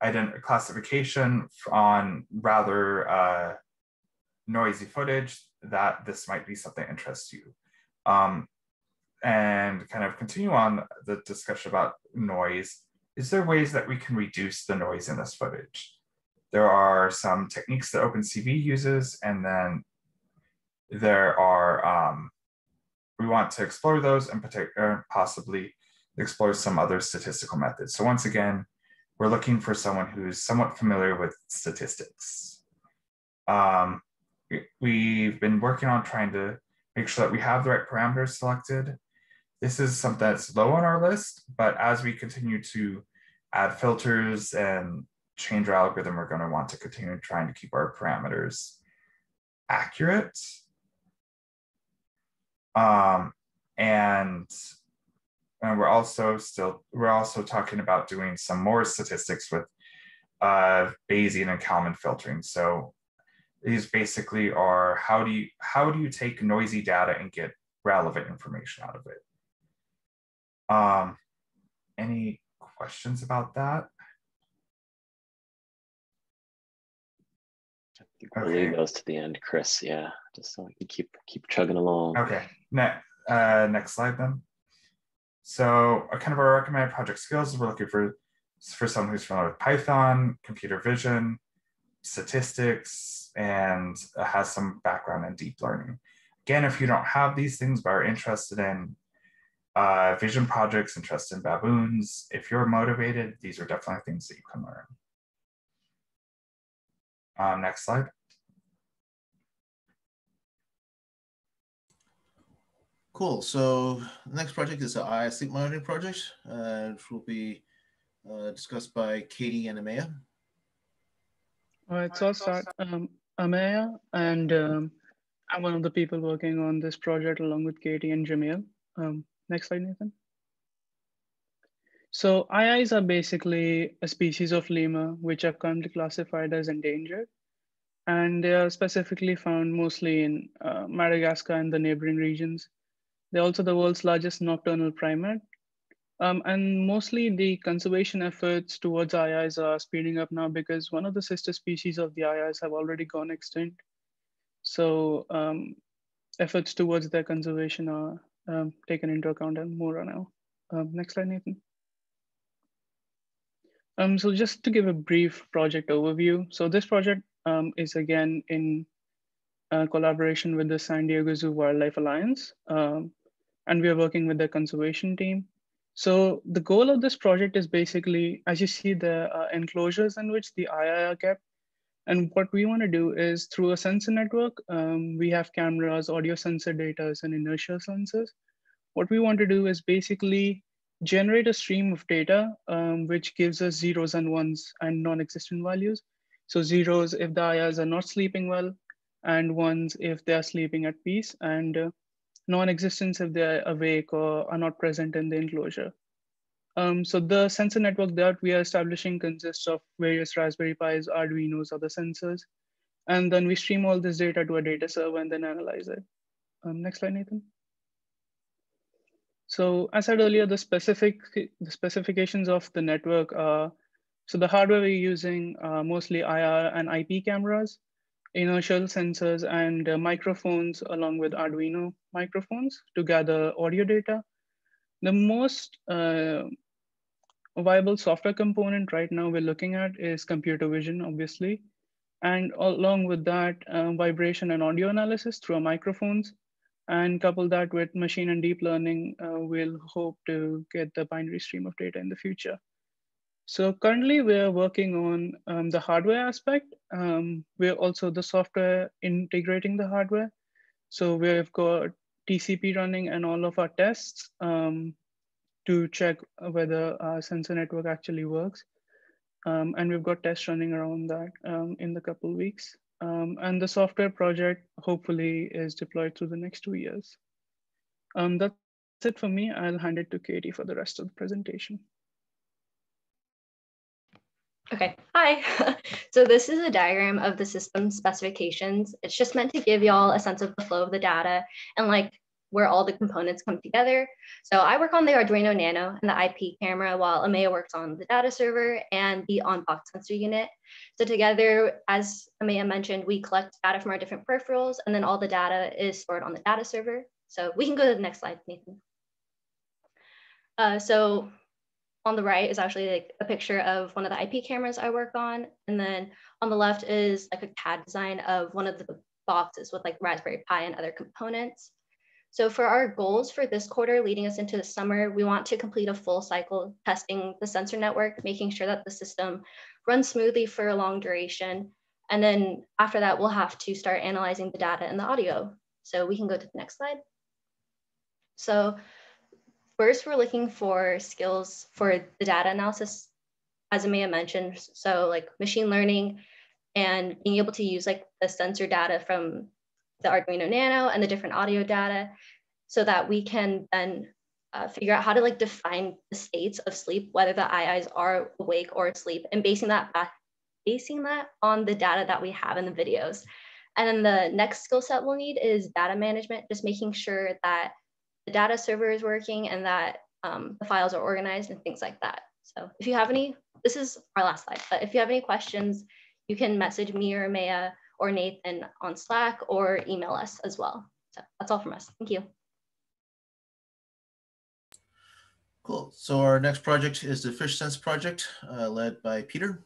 ident classification on rather uh, noisy footage, that this might be something that interests you. Um, and kind of continue on the discussion about noise. Is there ways that we can reduce the noise in this footage? There are some techniques that OpenCV uses, and then there are, um, we want to explore those and possibly explore some other statistical methods. So once again, we're looking for someone who's somewhat familiar with statistics. Um, we've been working on trying to make sure that we have the right parameters selected. This is something that's low on our list, but as we continue to add filters and change our algorithm, we're going to want to continue trying to keep our parameters accurate. Um, and, and we're also still, we're also talking about doing some more statistics with uh, Bayesian and Kalman filtering. So these basically are, how do you, how do you take noisy data and get relevant information out of it? Um, any questions about that? We'll okay. Leave those to the end, Chris. Yeah, just so we can keep keep chugging along. Okay. Next, uh, next slide then. So, uh, kind of our recommended project skills. We're looking for for someone who's familiar with Python, computer vision, statistics, and has some background in deep learning. Again, if you don't have these things but are interested in uh, vision projects, interested in baboons, if you're motivated, these are definitely things that you can learn. Um, next slide. Cool. So the next project is the eye sleep monitoring project, uh, which will be uh, discussed by Katie and Amaya. All right, so I'll start. Um, Amaya, and um, I'm one of the people working on this project along with Katie and Jamil. Um, next slide, Nathan. So eye-eyes are basically a species of lemur, which are currently classified as endangered. And they are specifically found mostly in uh, Madagascar and the neighboring regions. They're also the world's largest nocturnal primate. Um, and mostly the conservation efforts towards eye-eyes are speeding up now because one of the sister species of the eye-eyes have already gone extinct. So um, efforts towards their conservation are um, taken into account and more are now. Um, next slide, Nathan. Um, so just to give a brief project overview. So this project um, is again in uh, collaboration with the San Diego Zoo Wildlife Alliance. Um, and we are working with the conservation team. So the goal of this project is basically, as you see, the uh, enclosures in which the eye-eye are kept. And what we want to do is through a sensor network, um, we have cameras, audio sensor data, and inertial sensors. What we want to do is basically generate a stream of data, um, which gives us zeros and ones and non-existent values. So zeros if the eye-eyes are not sleeping well, and ones if they are sleeping at peace, and uh, non-existence if they're awake or are not present in the enclosure. Um, so the sensor network that we are establishing consists of various Raspberry Pis, Arduinos, other sensors. And then we stream all this data to a data server and then analyze it. Um, next slide, Nathan. So as I said earlier, the specific the specifications of the network are, so the hardware we're using are mostly I R and I P cameras, inertial sensors and uh, microphones along with Arduino microphones to gather audio data. The most uh, viable software component right now we're looking at is computer vision, obviously. And along with that, uh, vibration and audio analysis through our microphones, and couple that with machine and deep learning, uh, we'll hope to get the binary stream of data in the future. So currently we're working on um, the hardware aspect. Um, we're also the software integrating the hardware. So we've got T C P running and all of our tests um, to check whether our sensor network actually works. Um, and we've got tests running around that um, in the couple weeks. Um, and the software project hopefully is deployed through the next two years. Um, that's it for me. I'll hand it to Katie for the rest of the presentation. Okay, hi. So this is a diagram of the system specifications. It's just meant to give y'all a sense of the flow of the data and like where all the components come together. So I work on the Arduino Nano and the I P camera while Amaya works on the data server and the on-box sensor unit. So together, as Amaya mentioned, we collect data from our different peripherals and then all the data is stored on the data server. So we can go to the next slide, Nathan. Uh, so on the right is actually like a picture of one of the I P cameras I work on. And then on the left is like a C A D design of one of the boxes with like Raspberry Pi and other components. So for our goals for this quarter leading us into the summer, we want to complete a full cycle testing the sensor network, making sure that the system runs smoothly for a long duration. And then after that, we'll have to start analyzing the data and the audio. So we can go to the next slide. So first, we're looking for skills for the data analysis, as Amaya mentioned, so like machine learning and being able to use like the sensor data from the Arduino Nano and the different audio data so that we can then uh, figure out how to like define the states of sleep, whether the eye-eyes are awake or asleep, and basing that, back, basing that on the data that we have in the videos. And then the next skill set we'll need is data management, just making sure that the data server is working and that um, the files are organized and things like that. So if you have any, this is our last slide, but if you have any questions, you can message me or Amaya or Nathan on Slack or email us as well. So that's all from us. Thank you. Cool. So our next project is the FishSense project, uh, led by Peter.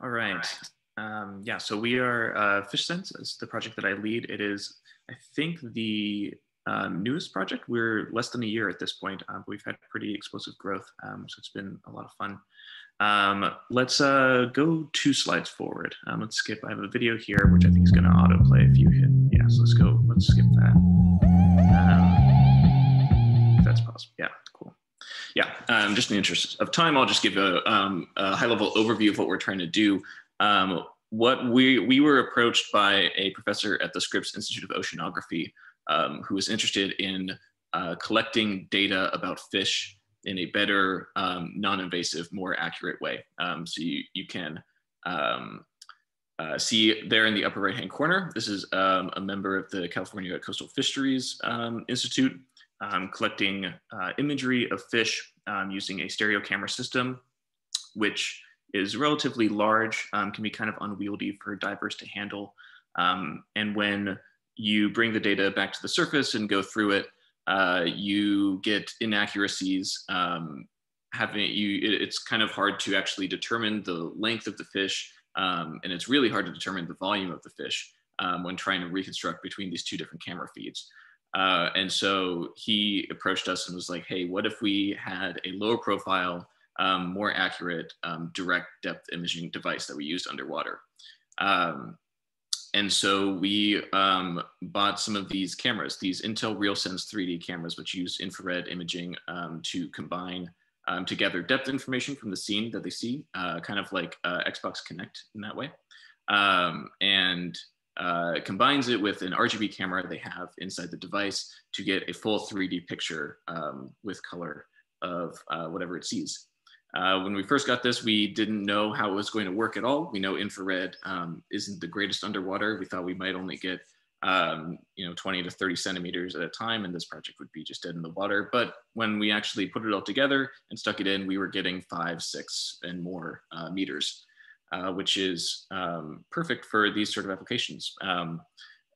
All right. All right. Um, yeah, so we are, uh, FishSense is the project that I lead. It is, I think, the uh, newest project. We're less than a year at this point, uh, but we've had pretty explosive growth, um, so it's been a lot of fun. Um, let's uh, go two slides forward. Um, let's skip, I have a video here, which I think is gonna autoplay if you hit, yeah, so let's go, let's skip that. Um, if that's possible, yeah. Yeah, um, just in the interest of time, I'll just give a, um, a high-level overview of what we're trying to do. Um, what we, we were approached by a professor at the Scripps Institute of Oceanography, um, who was interested in uh, collecting data about fish in a better, um, non-invasive, more accurate way. Um, so you, you can um, uh, see there in the upper right-hand corner, this is um, a member of the California Coastal Fisheries um, Institute. Um, collecting uh, imagery of fish um, using a stereo camera system, which is relatively large, um, can be kind of unwieldy for divers to handle. Um, and when you bring the data back to the surface and go through it, uh, you get inaccuracies. Um, having you, it, it's kind of hard to actually determine the length of the fish, um, and it's really hard to determine the volume of the fish um, when trying to reconstruct between these two different camera feeds. Uh, and so he approached us and was like, hey, what if we had a lower profile, um, more accurate, um, direct depth imaging device that we used underwater? Um, and so we um, bought some of these cameras, these Intel RealSense three D cameras, which use infrared imaging um, to combine um, to gather depth information from the scene that they see, uh, kind of like uh, Xbox Connect in that way. Um, and Uh, combines it with an R G B camera they have inside the device to get a full three D picture um, with color of uh, whatever it sees. Uh, when we first got this, we didn't know how it was going to work at all. We know infrared um, isn't the greatest underwater. We thought we might only get um, you know, twenty to thirty centimeters at a time, and this project would be just dead in the water. But when we actually put it all together and stuck it in, we were getting five, six, and more uh, meters. Uh, which is um, perfect for these sort of applications. Um,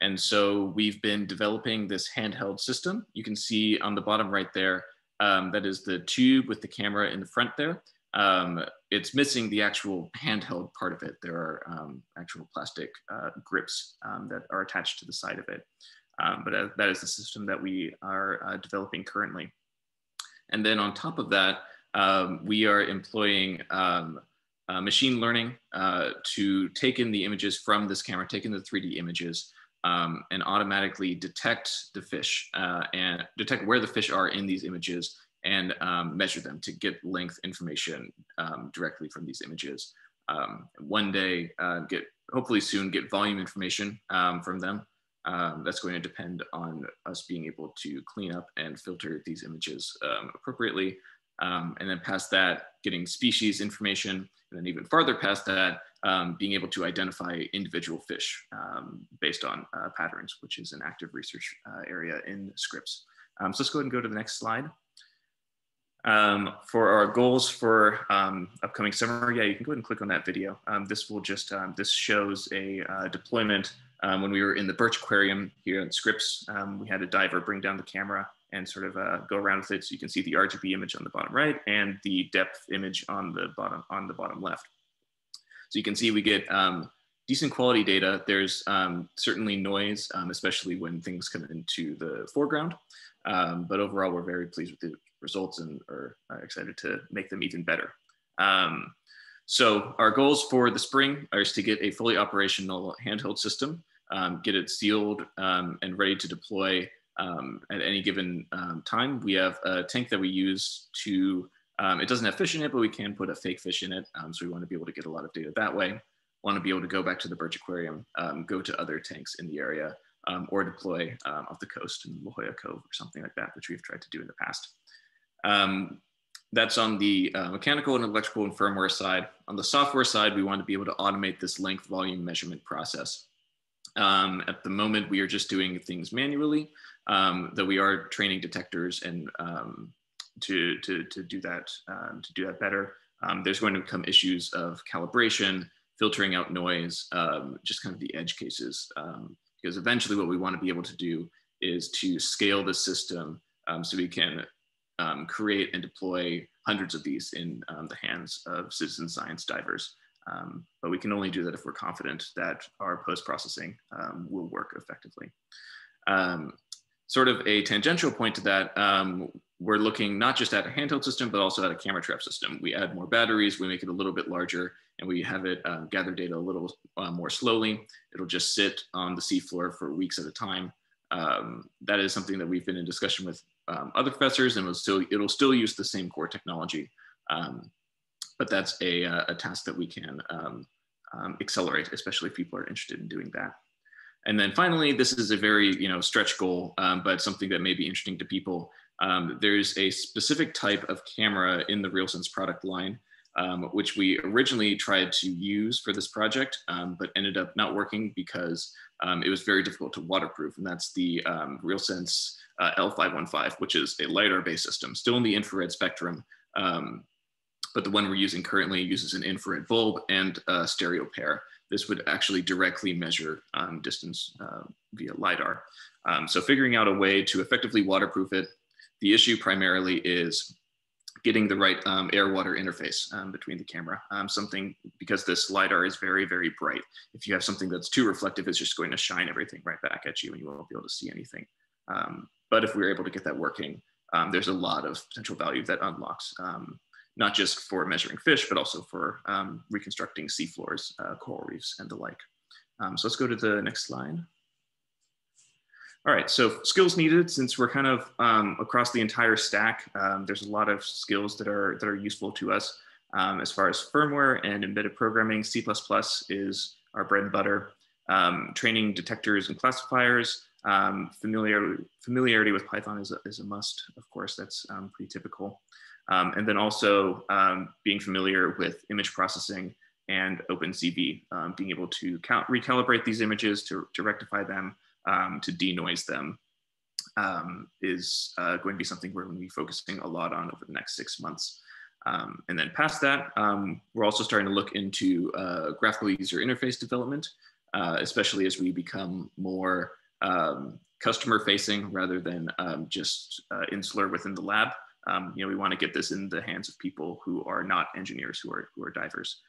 and so we've been developing this handheld system. You can see on the bottom right there, um, that is the tube with the camera in the front there. Um, it's missing the actual handheld part of it. There are um, actual plastic uh, grips um, that are attached to the side of it. Um, but that is the system that we are uh, developing currently. And then on top of that, um, we are employing um, Uh, machine learning uh, to take in the images from this camera, take in the three D images, um, and automatically detect the fish uh, and detect where the fish are in these images and um, measure them to get length information um, directly from these images. Um, one day, uh, get hopefully soon, get volume information um, from them. Um, that's going to depend on us being able to clean up and filter these images um, appropriately. Um, and then past that, getting species information, and then even farther past that, um, being able to identify individual fish um, based on uh, patterns, which is an active research uh, area in Scripps. Um, so let's go ahead and go to the next slide. Um, for our goals for um, upcoming summer, yeah, you can go ahead and click on that video. Um, this will just, um, this shows a uh, deployment um, when we were in the Birch Aquarium here in Scripps. Um, we had a diver bring down the camera and sort of uh, go around with it, so you can see the R G B image on the bottom right and the depth image on the bottom on the bottom left. So you can see we get um, decent quality data. There's um, certainly noise, um, especially when things come into the foreground. Um, but overall, we're very pleased with the results and are excited to make them even better. Um, so our goals for the spring are to get a fully operational handheld system, um, get it sealed um, and ready to deploy. Um, at any given um, time, we have a tank that we use to, um, it doesn't have fish in it, but we can put a fake fish in it. Um, so we want to be able to get a lot of data that way. Want to be able to go back to the Birch Aquarium, um, go to other tanks in the area, um, or deploy um, off the coast in La Jolla Cove or something like that, which we've tried to do in the past. Um, that's on the uh, mechanical and electrical and firmware side. On the software side, we want to be able to automate this length volume measurement process. Um, at the moment, we are just doing things manually, um, though we are training detectors and um, to, to, to do that um, to do that better. Um, there's going to come issues of calibration, filtering out noise, um, just kind of the edge cases, um, because eventually what we want to be able to do is to scale the system um, so we can um, create and deploy hundreds of these in um, the hands of citizen science divers. Um, but we can only do that if we're confident that our post-processing um, will work effectively. Um, sort of a tangential point to that, um, we're looking not just at a handheld system, but also at a camera trap system. We add more batteries, we make it a little bit larger, and we have it uh, gather data a little uh, more slowly. It'll just sit on the seafloor for weeks at a time. Um, that is something that we've been in discussion with um, other professors, and it'll still, it'll still use the same core technology. Um, But that's a, uh, a task that we can um, um, accelerate, especially if people are interested in doing that. And then finally, this is a very you know, stretch goal, um, but something that may be interesting to people. Um, there's a specific type of camera in the RealSense product line, um, which we originally tried to use for this project, um, but ended up not working because um, it was very difficult to waterproof. And that's the um, RealSense uh, L five one five, which is a LIDAR-based system, still in the infrared spectrum. Um, But the one we're using currently uses an infrared bulb and a stereo pair. This would actually directly measure um, distance uh, via LiDAR. Um, so figuring out a way to effectively waterproof it. The issue primarily is getting the right um, air-water interface um, between the camera. Um, something, because this LiDAR is very, very bright. If you have something that's too reflective, it's just going to shine everything right back at you and you won't be able to see anything. Um, but if we were able to get that working, um, there's a lot of potential value that unlocks um, not just for measuring fish, but also for um, reconstructing seafloors, uh, coral reefs, and the like. Um, so let's go to the next slide. All right, so skills needed, since we're kind of um, across the entire stack, um, there's a lot of skills that are, that are useful to us. Um, as far as firmware and embedded programming, C plus plus is our bread and butter. Um, training detectors and classifiers, um, familiar, familiarity with Python is a, is a must, of course, that's um, pretty typical. Um, and then also um, being familiar with image processing and OpenCV, um, being able to count, recalibrate these images, to, to rectify them, um, to denoise them um, is uh, going to be something we're going to be focusing a lot on over the next six months. Um, and then past that, um, we're also starting to look into uh, graphical user interface development, uh, especially as we become more um, customer facing rather than um, just uh, insular within the lab. Um, you know, we want to get this in the hands of people who are not engineers, who are, who are divers.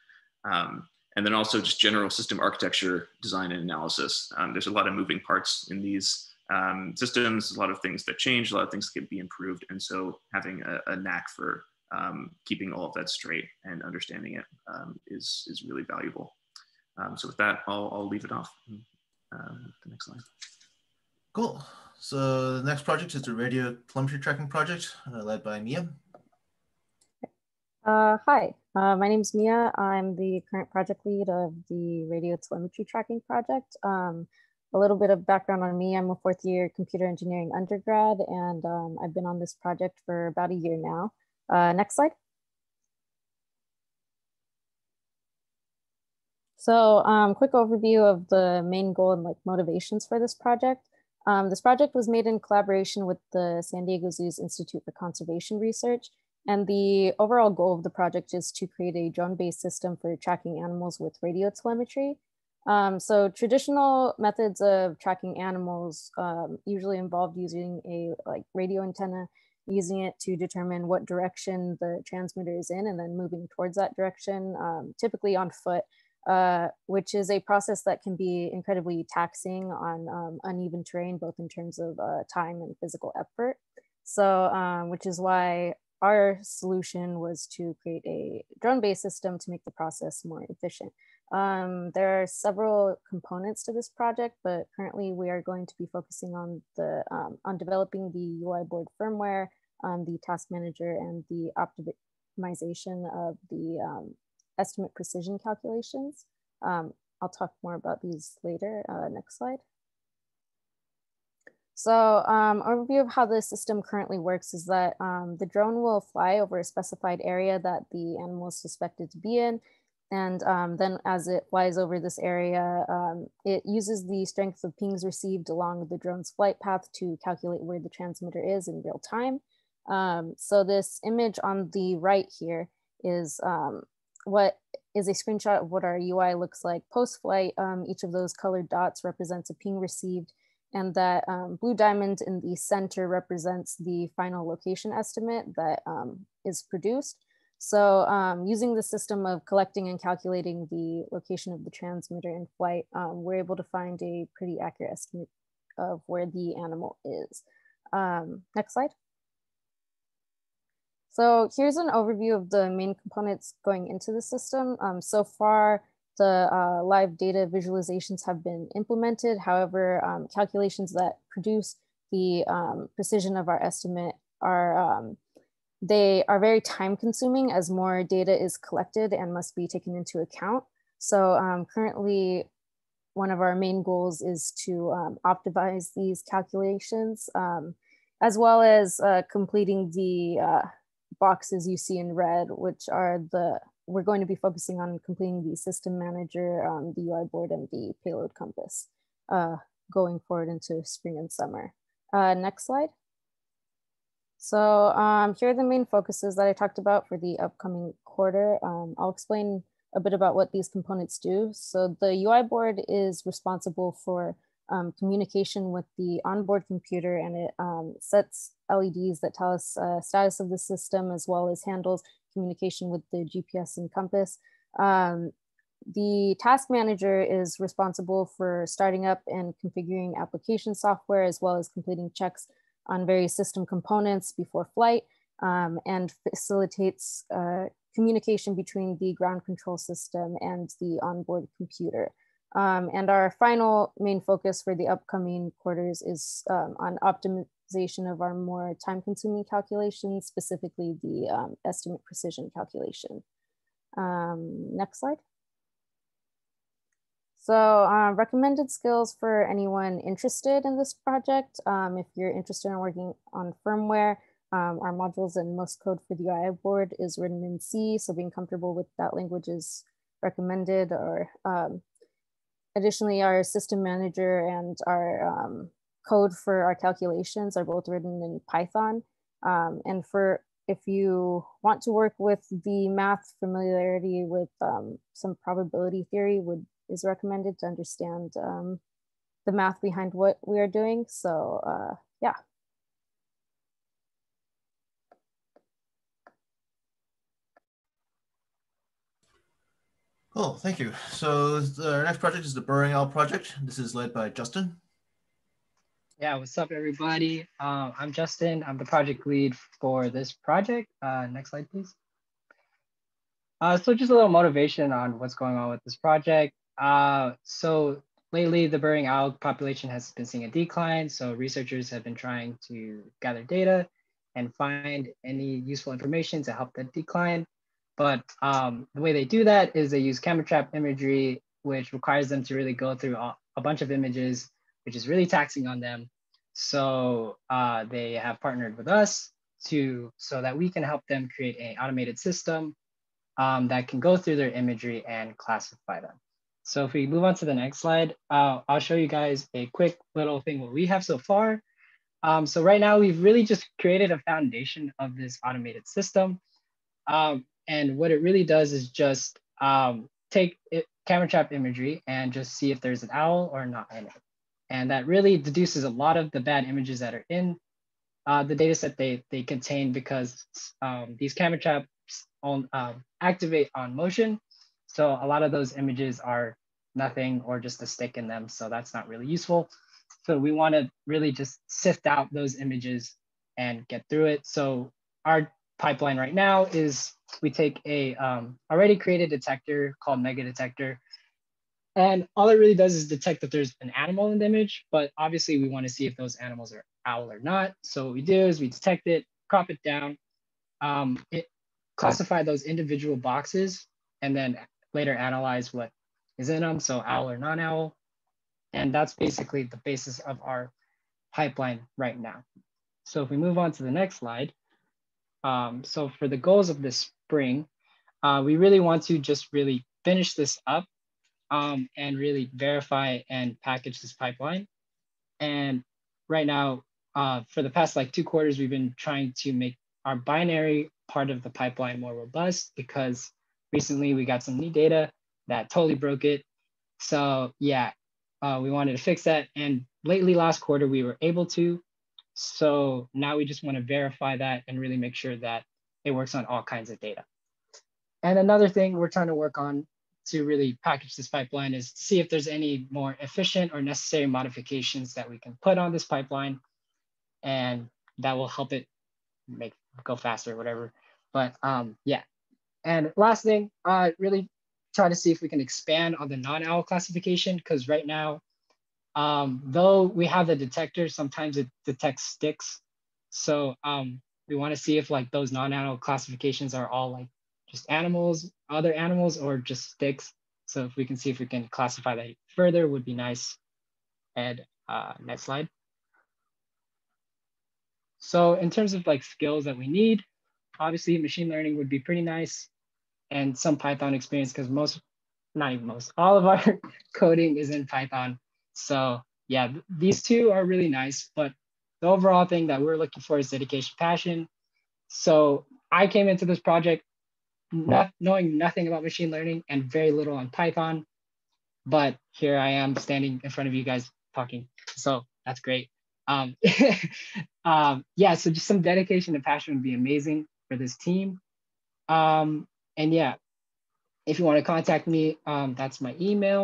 Um, and then also just general system architecture, design and analysis. Um, there's a lot of moving parts in these um, systems, a lot of things that change, a lot of things that can be improved. And so having a, a knack for um, keeping all of that straight and understanding it um, is, is really valuable. Um, so with that, I'll, I'll leave it off. Um, the next slide. Cool. So the next project is the radio telemetry tracking project uh, led by Mia. Uh, hi, uh, my name is Mia. I'm the current project lead of the radio telemetry tracking project. Um, a little bit of background on me. I'm a fourth year computer engineering undergrad, and um, I've been on this project for about a year now. Uh, next slide. So um, quick overview of the main goal and like motivations for this project. Um, this project was made in collaboration with the San Diego Zoo's Institute for Conservation Research, and the overall goal of the project is to create a drone-based system for tracking animals with radio telemetry. Um, so traditional methods of tracking animals um, usually involved using a like radio antenna, using it to determine what direction the transmitter is in and then moving towards that direction, um, typically on foot. Uh, which is a process that can be incredibly taxing on um, uneven terrain, both in terms of uh, time and physical effort. So, um, which is why our solution was to create a drone-based system to make the process more efficient. Um, there are several components to this project, but currently we are going to be focusing on, the, um, on developing the U I board firmware, um, the task manager, and the optimization of the um, estimate precision calculations. Um, I'll talk more about these later. Uh, next slide. So um, overview of how the system currently works is that um, the drone will fly over a specified area that the animal is suspected to be in. And um, then as it flies over this area, um, it uses the strength of pings received along the drone's flight path to calculate where the transmitter is in real time. Um, so this image on the right here is um, what is a screenshot of what our U I looks like post-flight. Um, each of those colored dots represents a ping received, and that um, blue diamond in the center represents the final location estimate that um, is produced. So um, using the system of collecting and calculating the location of the transmitter in flight, um, we're able to find a pretty accurate estimate of where the animal is. Um, next slide. So here's an overview of the main components going into the system. Um, so far, the uh, live data visualizations have been implemented. However, um, calculations that produce the um, precision of our estimate are um, They are very time consuming as more data is collected and must be taken into account. So um, currently, one of our main goals is to um, optimize these calculations, um, as well as uh, completing the uh, boxes you see in red, which are the, we're going to be focusing on completing the system manager, um, the U I board, and the payload compass uh, going forward into spring and summer. Uh, next slide. So um, here are the main focuses that I talked about for the upcoming quarter. Um, I'll explain a bit about what these components do. So the U I board is responsible for um, communication with the onboard computer, and it um, sets L E Ds that tell us uh, status of the system, as well as handles communication with the G P S and compass. Um, the task manager is responsible for starting up and configuring application software, as well as completing checks on various system components before flight, um, and facilitates uh, communication between the ground control system and the onboard computer. Um, and our final main focus for the upcoming quarters is um, on optimization of our more time-consuming calculations, specifically the um, estimate precision calculation. Um, next slide. So uh, recommended skills for anyone interested in this project. Um, if you're interested in working on firmware, um, our modules and most code for the U I board is written in C, so being comfortable with that language is recommended. Or um, additionally, our system manager and our um, code for our calculations are both written in Python. Um, and for if you want to work with the math, familiarity with um, some probability theory would is recommended to understand um, the math behind what we are doing. So uh, yeah. Cool, thank you. So the next project is the Burrowing Owl project. This is led by Justin. Yeah, what's up everybody? Um, I'm Justin, I'm the project lead for this project. Uh, next slide, please. Uh, so just a little motivation on what's going on with this project. Uh, so lately, the burrowing owl population has been seeing a decline. So researchers have been trying to gather data and find any useful information to help that decline. But um, the way they do that is they use camera trap imagery, which requires them to really go through a, a bunch of images, which is really taxing on them. So uh, they have partnered with us to so that we can help them create an automated system um, that can go through their imagery and classify them. So if we move on to the next slide, uh, I'll show you guys a quick little thing what we have so far. Um, so right now we've really just created a foundation of this automated system. Um, and what it really does is just um, take it, camera trap imagery and just see if there's an owl or not in it. And that really deduces a lot of the bad images that are in uh, the data set they, they contain, because um, these camera traps on, um, activate on motion. So a lot of those images are nothing or just a stick in them. So that's not really useful. So we want to really just sift out those images and get through it. So our pipeline right now is we take a um, already created detector called Mega Detector. And all it really does is detect that there's an animal in the image, but obviously we want to see if those animals are owl or not. So what we do is we detect it, crop it down, um, it classify those individual boxes, and then later analyze what is in them, so owl or non-owl. And that's basically the basis of our pipeline right now. So if we move on to the next slide. Um, so for the goals of this spring, uh, we really want to just really finish this up um, and really verify and package this pipeline. And right now, uh, for the past like two quarters, we've been trying to make our binary part of the pipeline more robust, because recently we got some new data that totally broke it. So yeah, Uh, we wanted to fix that. And lately, last quarter, we were able to. So now we just want to verify that and really make sure that it works on all kinds of data. And another thing we're trying to work on to really package this pipeline is to see if there's any more efficient or necessary modifications that we can put on this pipeline. And that will help it make go faster or whatever. But um, yeah. And last thing, uh, really try to see if we can expand on the non-owl classification, because right now, um, though we have the detector, sometimes it detects sticks. So um, we want to see if like those non-owl classifications are all like just animals, other animals, or just sticks. So if we can see if we can classify that further would be nice. And uh, next slide. So in terms of like skills that we need, obviously machine learning would be pretty nice, and some Python experience, because most, not even most, all of our coding is in Python. So yeah, th these two are really nice, but the overall thing that we're looking for is dedication, passion. So I came into this project not knowing nothing about machine learning and very little on Python, but here I am standing in front of you guys talking. So that's great. Um, um, yeah, so just some dedication and passion would be amazing for this team. Um, And yeah, if you want to contact me, um, that's my email,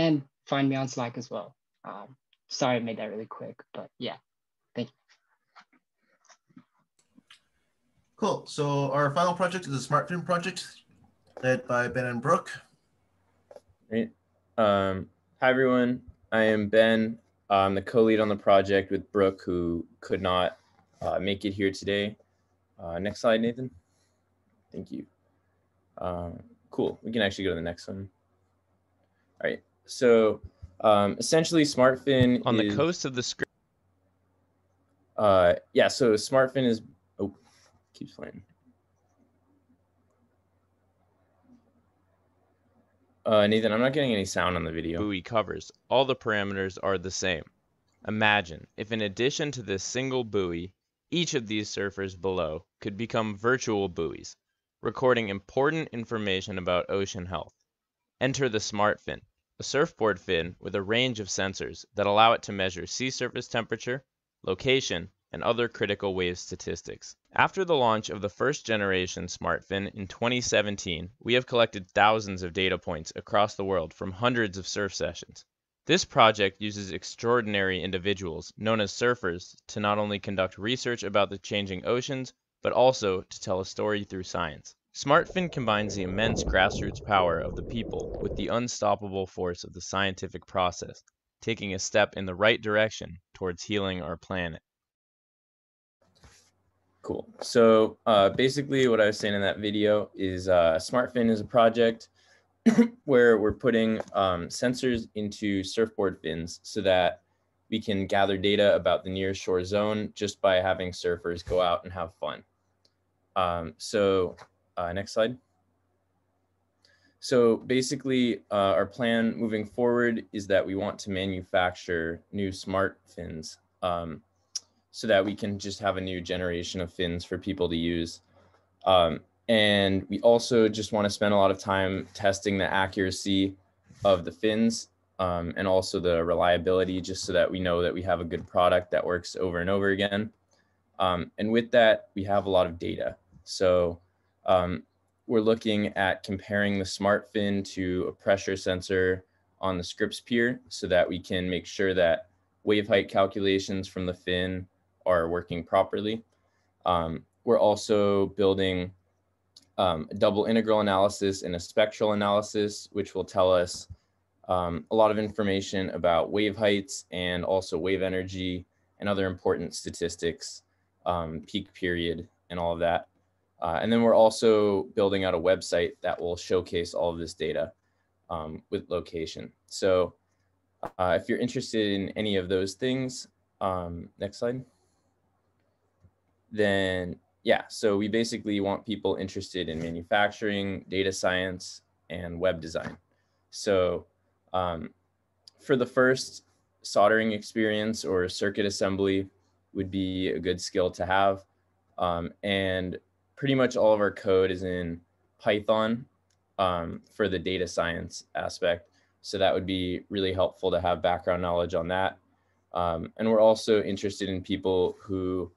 and find me on Slack as well. Um, sorry, I made that really quick, but yeah, thank you. Cool. So our final project is the Smartfin project, led by Ben and Brooke. Great. Um, hi everyone. I am Ben. I'm the co-lead on the project with Brooke, who could not uh, make it here today. Uh, next slide, Nathan. Thank you. Um, cool, we can actually go to the next one. All right, so um, essentially Smartfin on is, the coast of the script. Uh, yeah, so Smartfin is, oh, keeps playing. Uh, Nathan, I'm not getting any sound on the video. Buoy covers, all the parameters are the same. Imagine if in addition to this single buoy, each of these surfers below could become virtual buoys, recording important information about ocean health. Enter the Smartfin, a surfboard fin with a range of sensors that allow it to measure sea surface temperature, location, and other critical wave statistics. After the launch of the first generation Smartfin in twenty seventeen, we have collected thousands of data points across the world from hundreds of surf sessions. This project uses extraordinary individuals, known as surfers, to not only conduct research about the changing oceans, but also to tell a story through science. Smartfin combines the immense grassroots power of the people with the unstoppable force of the scientific process, taking a step in the right direction towards healing our planet. Cool. So uh, basically what I was saying in that video is uh, Smartfin is a project where we're putting um, sensors into surfboard fins so that we can gather data about the near shore zone just by having surfers go out and have fun. Um, so uh, next slide. So basically uh, our plan moving forward is that we want to manufacture new smart fins um, so that we can just have a new generation of fins for people to use. Um, and we also just want to spend a lot of time testing the accuracy of the fins um, and also the reliability, just so that we know that we have a good product that works over and over again. Um, and with that, we have a lot of data. So um, we're looking at comparing the Smartfin to a pressure sensor on the Scripps pier so that we can make sure that wave height calculations from the fin are working properly. Um, we're also building Um, a double integral analysis and a spectral analysis, which will tell us um, a lot of information about wave heights and also wave energy and other important statistics, um, peak period and all of that. Uh, and then we're also building out a website that will showcase all of this data um, with location. So uh, if you're interested in any of those things, um, next slide, then yeah, so we basically want people interested in manufacturing, data science, and web design. So um, for the first, soldering experience or circuit assembly would be a good skill to have. Um, and pretty much all of our code is in Python um, for the data science aspect. So that would be really helpful to have background knowledge on that. Um, and we're also interested in people who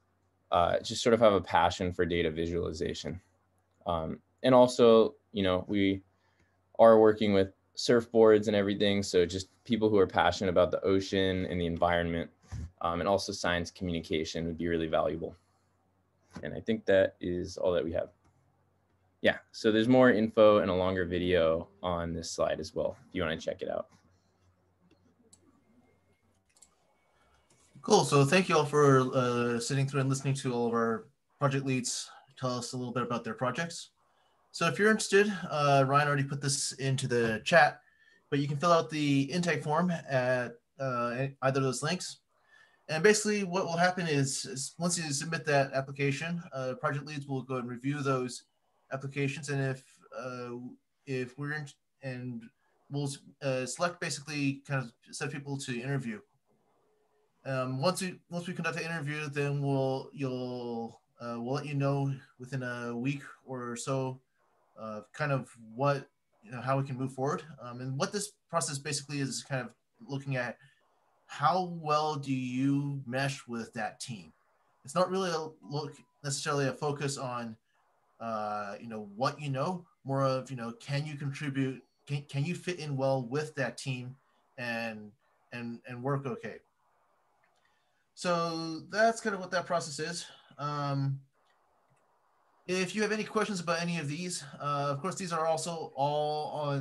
uh, just sort of have a passion for data visualization. Um, and also, you know, we are working with surfboards and everything. So just people who are passionate about the ocean and the environment, um, and also science communication would be really valuable. And I think that is all that we have. Yeah, so there's more info and a longer video on this slide as well, if you want to check it out. Cool, so thank you all for uh, sitting through and listening to all of our project leads tell us a little bit about their projects. So if you're interested, uh, Ryan already put this into the chat, but you can fill out the intake form at uh, either of those links. And basically what will happen is, is once you submit that application, uh, project leads will go and review those applications, and if uh, if we're in, and we'll uh, select basically kind of set people to interview. Um, once we once we conduct the interview, then we'll you'll uh, we'll let you know within a week or so, uh, kind of what you know how we can move forward. Um, and what this process basically is kind of looking at how well do you mesh with that team. It's not really a look necessarily a focus on Uh, you know, what you know, more of, you know, can you contribute, can, can you fit in well with that team and, and, and work okay? So that's kind of what that process is. Um, if you have any questions about any of these, uh, of course, these are also all on,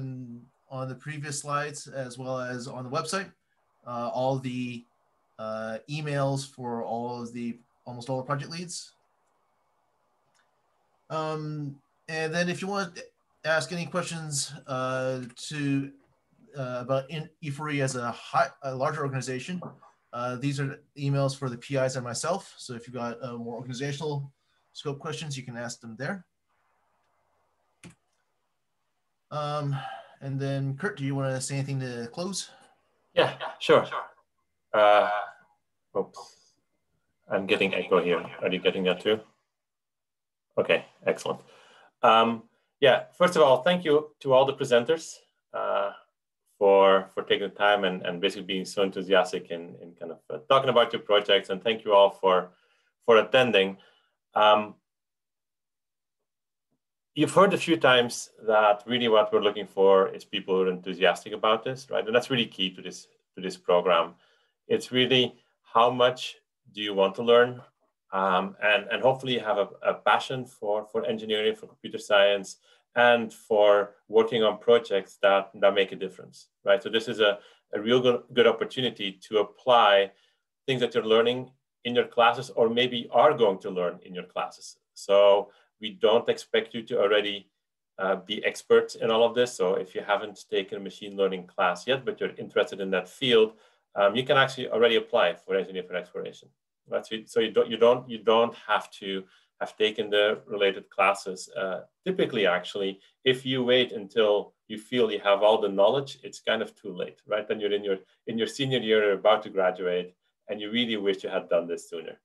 on the previous slides, as well as on the website, uh, all the uh, emails for all of the, almost all the project leads. Um, and then if you want to ask any questions uh, to uh, about E four E as a, high, a larger organization, uh, these are emails for the P Is and myself. So if you've got uh, more organizational scope questions, you can ask them there. Um, and then Kurt, do you want to say anything to close? Yeah, sure. Uh, oops. I'm getting echo here. Are you getting that too? Okay, excellent. Um, yeah, first of all, thank you to all the presenters uh, for for taking the time and, and basically being so enthusiastic in, in kind of uh, talking about your projects, and thank you all for, for attending. Um, you've heard a few times that really what we're looking for is people who are enthusiastic about this, right? And that's really key to this, to this program. It's really how much do you want to learn? Um, and, and hopefully have a, a passion for, for engineering, for computer science, and for working on projects that, that make a difference, right? So this is a, a real good, good opportunity to apply things that you're learning in your classes, or maybe are going to learn in your classes. So we don't expect you to already uh, be experts in all of this. So if you haven't taken a machine learning class yet, but you're interested in that field, um, you can actually already apply for Engineer for Exploration. That's it. So you don't, you don't, you don't have to have taken the related classes. Uh, typically, actually, if you wait until you feel you have all the knowledge, it's kind of too late, right? Then you're in your, in your senior year, you're about to graduate, and you really wish you had done this sooner.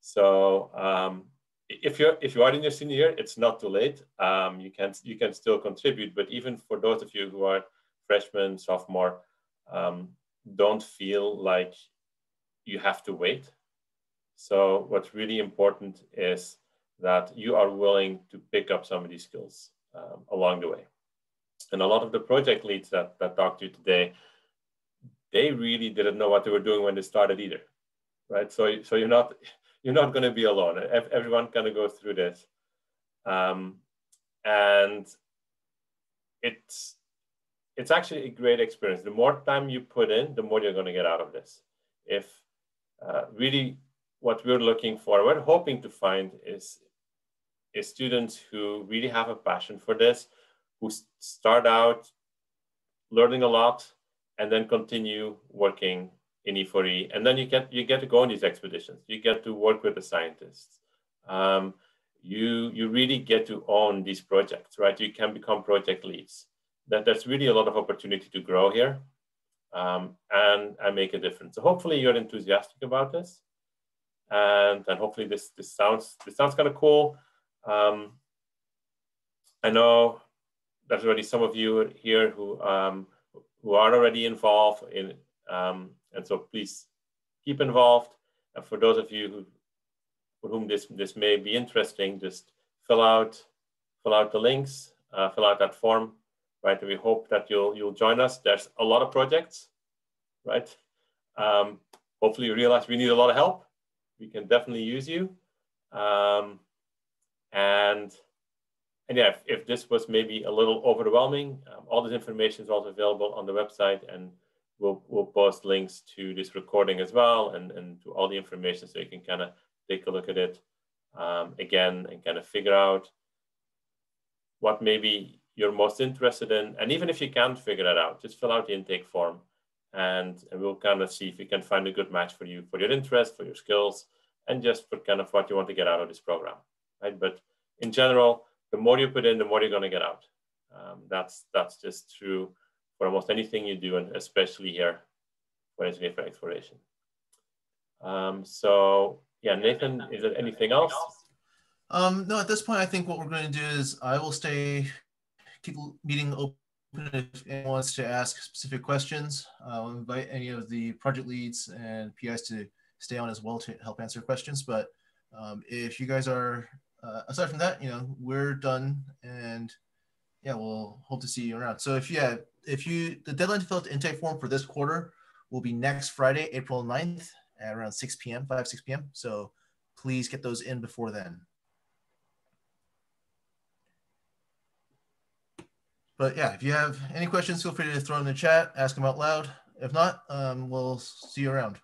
So um, if you're, if you are in your senior year, it's not too late. Um, you can, you can still contribute, but even for those of you who are freshmen, sophomore, um, don't feel like you have to wait. So what's really important is that you are willing to pick up some of these skills um, along the way. And a lot of the project leads that, that talked to you today, they really didn't know what they were doing when they started either, right? So, so you're not, you're not gonna be alone. Everyone kind of goes through this. Um, and it's, it's actually a great experience. The more time you put in, the more you're gonna get out of this. If uh, really, what we're looking for, we're hoping to find is, is students who really have a passion for this, who start out learning a lot and then continue working in E four E. And then you get, you get to go on these expeditions. You get to work with the scientists. Um, you, you really get to own these projects, right? You can become project leads. That, there's really a lot of opportunity to grow here um, and, and make a difference. So hopefully you're enthusiastic about this. And, and hopefully this, this sounds, this sounds kind of cool. Um, I know there's already some of you here who, um, who are already involved in, um, and so please keep involved. And for those of you who, for whom this, this may be interesting, just fill out, fill out the links, uh, fill out that form, right? And we hope that you'll, you'll join us. There's a lot of projects, right? Um, hopefully you realize we need a lot of help. We can definitely use you. Um, and, and yeah, if, if this was maybe a little overwhelming, um, all this information is also available on the website, and we'll, we'll post links to this recording as well, and, and to all the information, so you can kind of take a look at it um, again and kind of figure out what maybe you're most interested in. And even if you can't figure that out, just fill out the intake form, and, and we'll kind of see if we can find a good match for you, for your interest, for your skills, and just for kind of what you want to get out of this program, right? But in general, the more you put in, the more you're going to get out. Um, that's, that's just true for almost anything you do, and especially here for Engineers for Exploration. Um, so yeah, Nathan, is there anything else? Um, no, at this point, I think what we're going to do is I will stay, keep meeting open if anyone wants to ask specific questions. I'll invite any of the project leads and P Is to stay on as well to help answer questions. But um, if you guys are, uh, aside from that, you know, we're done, and yeah, we'll hope to see you around. So if yeah, if you, the deadline to fill out the intake form for this quarter will be next Friday, April ninth at around six P M, five, six P M. So please get those in before then. But yeah, if you have any questions, feel free to throw them in the chat, ask them out loud. If not, um, we'll see you around.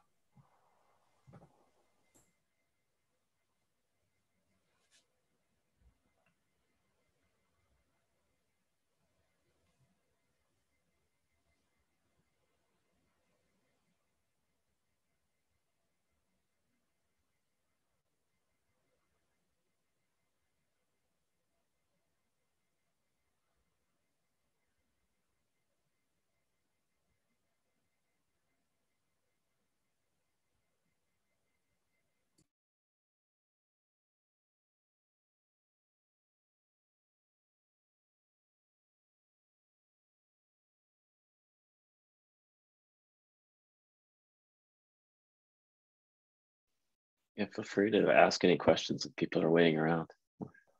Yeah, feel free to ask any questions if people are waiting around.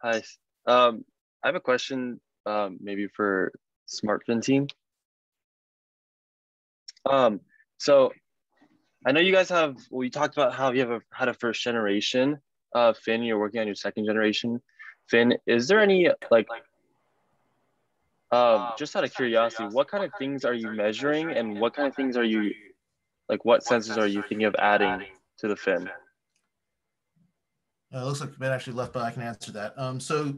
Hi, um, I have a question, um, maybe for Smartfin team. Um, so I know you guys have, well, you talked about how you have a, had a first generation uh, fin, you're working on your second generation fin. Is there any, like, um, just out of curiosity, what kind of things are you measuring, and what kind of things are you, like, what sensors are you thinking of adding to the fin? Uh, it looks like Ben actually left, but I can answer that. Um, so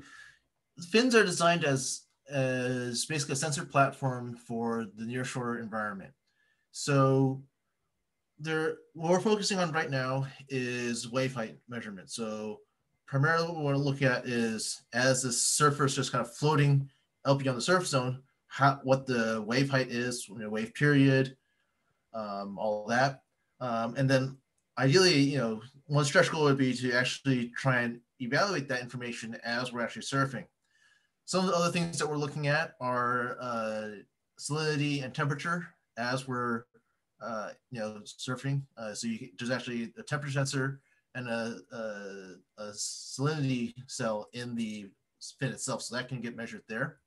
fins are designed as, as basically a sensor platform for the nearshore environment. So there, what we're focusing on right now is wave height measurement. So primarily what we want to look at is, as the surfer's just kind of floating out beyond the surf zone, how, what the wave height is, you know, wave period, um, all that. Um, and then ideally, you know, one stretch goal would be to actually try and evaluate that information as we're actually surfing. Some of the other things that we're looking at are uh, salinity and temperature as we're, uh, you know, surfing. Uh, so you, there's actually a temperature sensor and a, a, a salinity cell in the fin itself, so that can get measured there.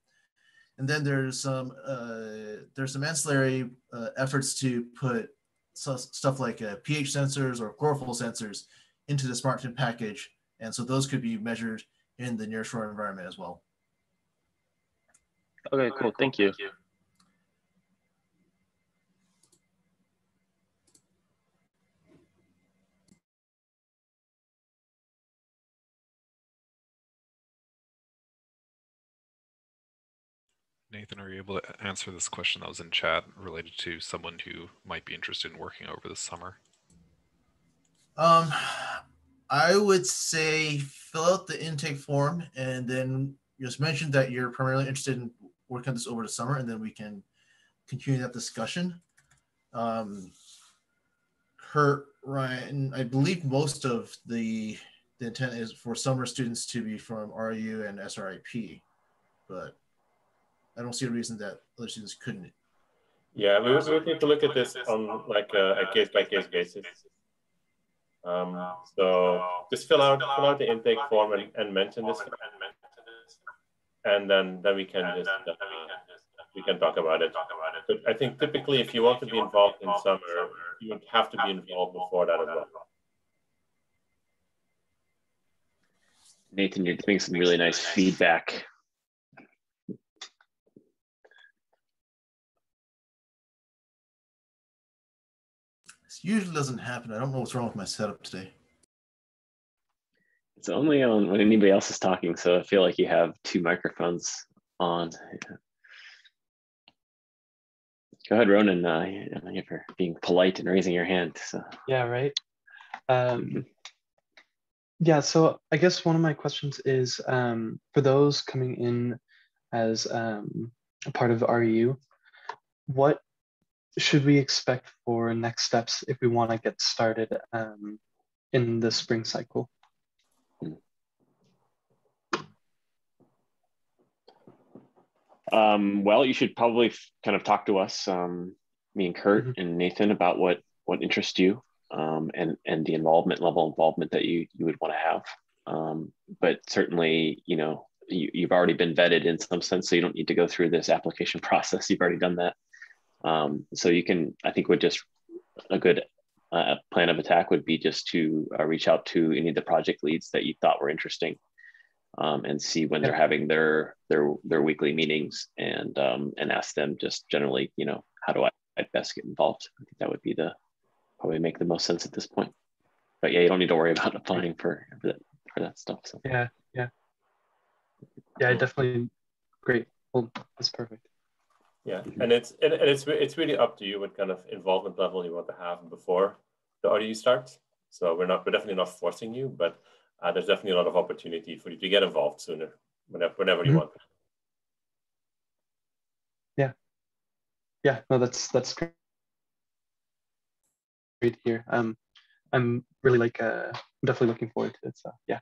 And then there's some uh, there's some ancillary uh, efforts to put So stuff like uh, pH sensors or chlorophyll sensors into the Smartfin package, and so those could be measured in the nearshore environment as well. Okay, cool. Right, cool. Thank you. Thank you. Nathan, are you able to answer this question that was in chat related to someone who might be interested in working over the summer? Um, I would say fill out the intake form, and then just mention that you're primarily interested in working on this over the summer, and then we can continue that discussion. Um, Kurt, Ryan, I believe most of the, the intent is for summer students to be from R U and S R I P, but I don't see a reason that other students couldn't Yeah, we would need to look at this on like a, a case by case basis. Um, so just fill out fill out the intake form and, and mention this, and then then we can just uh, we can talk about it. But I think typically, if you want to be involved in summer, you would have to be involved before that as well. Nathan, you're giving some really nice feedback. Usually doesn't happen. I don't know what's wrong with my setup today. It's only on when anybody else is talking, so I feel like you have two microphones on. Yeah. Go ahead, Ronan. Uh, yeah, for being polite and raising your hand. So. Yeah, right. Um, yeah, so I guess one of my questions is um, for those coming in as um, a part of R E U, what should we expect for next steps if we want to get started um, in the spring cycle? Um, well, you should probably kind of talk to us, um, me and Kurt mm-hmm. and Nathan, about what what interests you um, and and the involvement level involvement that you you would want to have. Um, but certainly, you know, you, you've already been vetted in some sense, so you don't need to go through this application process. You've already done that. Um, so you can, I think would just, a good uh, plan of attack would be just to uh, reach out to any of the project leads that you thought were interesting um, and see when they're having their, their, their weekly meetings and, um, and ask them just generally, you know, how do I, I best get involved? I think that would be the, probably make the most sense at this point. But yeah, you don't need to worry about applying for, for, that, for that stuff. So. Yeah, yeah. Yeah, I definitely, great. Well, that's perfect. Yeah, and it's and it's it's really up to you what kind of involvement level you want to have before the R E U starts. So we're not we're definitely not forcing you, but uh, there's definitely a lot of opportunity for you to get involved sooner, whenever whenever mm-hmm. you want. Yeah, yeah, no, that's that's great. Great here. Um, I'm really like uh, I'm definitely looking forward to it. So yeah.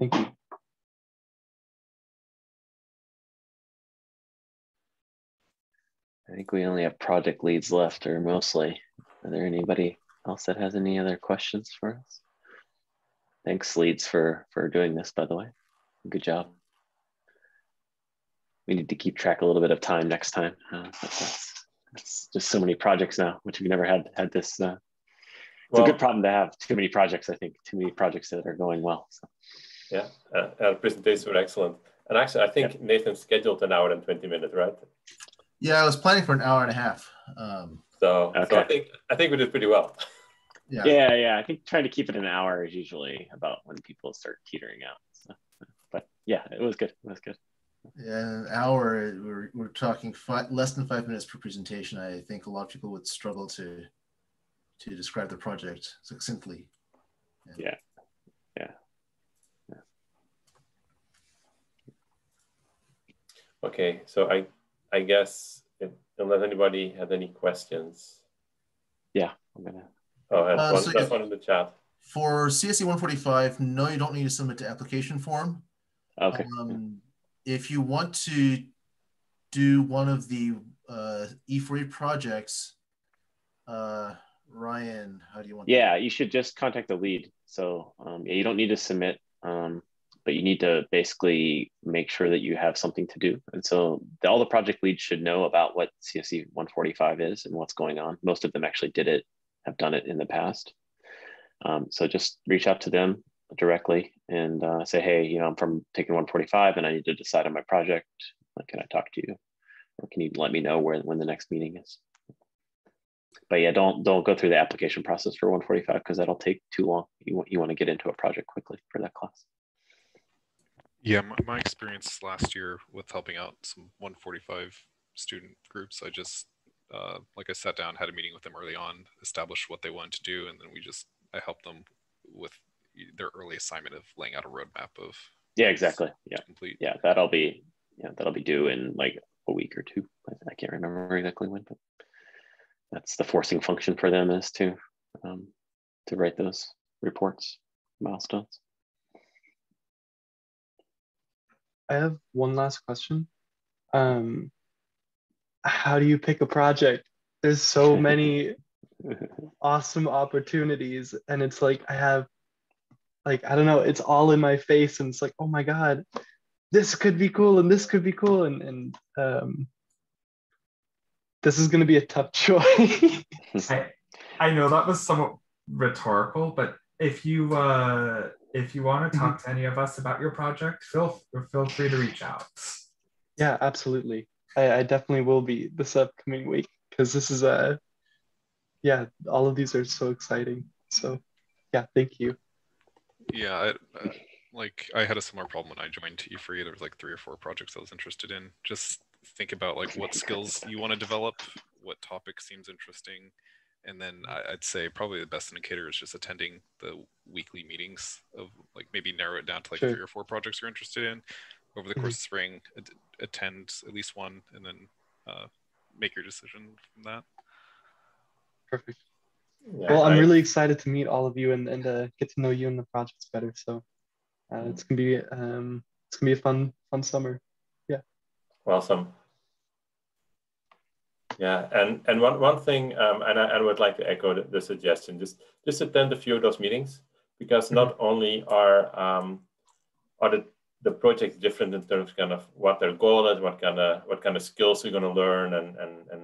Thank you. I think we only have project leads left, or mostly. Are there anybody else that has any other questions for us? Thanks, leads, for, for doing this, by the way. Good job. We need to keep track a little bit of time next time. Uh, that's, that's just so many projects now, which we've never had, had this. Uh, it's well, a good problem to have, too many projects, I think, too many projects that are going well. So. Yeah, uh, our presentations were excellent. And actually, I think yeah. Nathan scheduled an hour and twenty minutes, right? Yeah, I was planning for an hour and a half. Um, so, okay. so I think I think we did pretty well. Yeah, yeah, yeah. I think trying to keep it an hour is usually about when people start teetering out. So, but yeah, it was good. It was good. Yeah, an hour. We're we're talking five, less than five minutes per presentation. I think a lot of people would struggle to to describe the project succinctly. Yeah, yeah, yeah. yeah. Okay, so I. I guess, if, unless anybody had any questions. Yeah, I'm gonna. Oh, and uh, one, so that's one in the chat. For C S E one forty-five, no, you don't need to submit the application form. Okay. Um, if you want to do one of the uh, E four E projects, uh, Ryan, how do you want? Yeah, that? You should just contact the lead. So um, yeah, you don't need to submit. Um, but you need to basically make sure that you have something to do. And so the, all the project leads should know about what C S E one forty-five is and what's going on. Most of them actually did it, have done it in the past. Um, so just reach out to them directly and uh, say, hey, you know, I'm from taking one forty-five and I need to decide on my project. Like, can I talk to you? Or can you let me know where, when the next meeting is? But yeah, don't don't go through the application process for one forty-five because that'll take too long. You want, you want to get into a project quickly for that class. Yeah, my, my experience last year with helping out some one forty-five student groups, I just, uh, like I sat down, had a meeting with them early on, established what they wanted to do, and then we just, I helped them with their early assignment of laying out a roadmap of. Yeah, exactly. Yeah, complete. Yeah, that'll be, yeah, that'll be due in like a week or two. I can't remember exactly when, but that's the forcing function for them is to, um, to write those reports, milestones. I have one last question. Um, how do you pick a project? There's so many awesome opportunities, and it's like I have, like, I don't know, it's all in my face, and it's like, oh my God, this could be cool, and this could be cool, and, and um, this is going to be a tough choice. I, I know that was somewhat rhetorical, but if you uh, if you want to talk to any of us about your project, feel feel free to reach out. Yeah, absolutely. I, I definitely will be this upcoming week, because this is a, yeah, all of these are so exciting. So yeah, thank you. Yeah, I, uh, like I had a similar problem when I joined T E three. There was like three or four projects I was interested in. Just think about like what skills you want to develop, what topic seems interesting. And then I'd say probably the best indicator is just attending the weekly meetings of like, maybe narrow it down to like sure. three or four projects you're interested in over the course mm-hmm. of spring, attend at least one, and then uh, make your decision from that. Perfect. Yeah, well, I'm I... really excited to meet all of you and, and uh, get to know you and the projects better. So uh, it's gonna be um, it's gonna be a fun fun summer. Yeah. Awesome. Yeah, and and one one thing, um, and I, I would like to echo the, the suggestion: just just attend a few of those meetings, because not only are um, are the the projects different in terms of kind of what their goal is, what kind of what kind of skills you're going to learn, and and and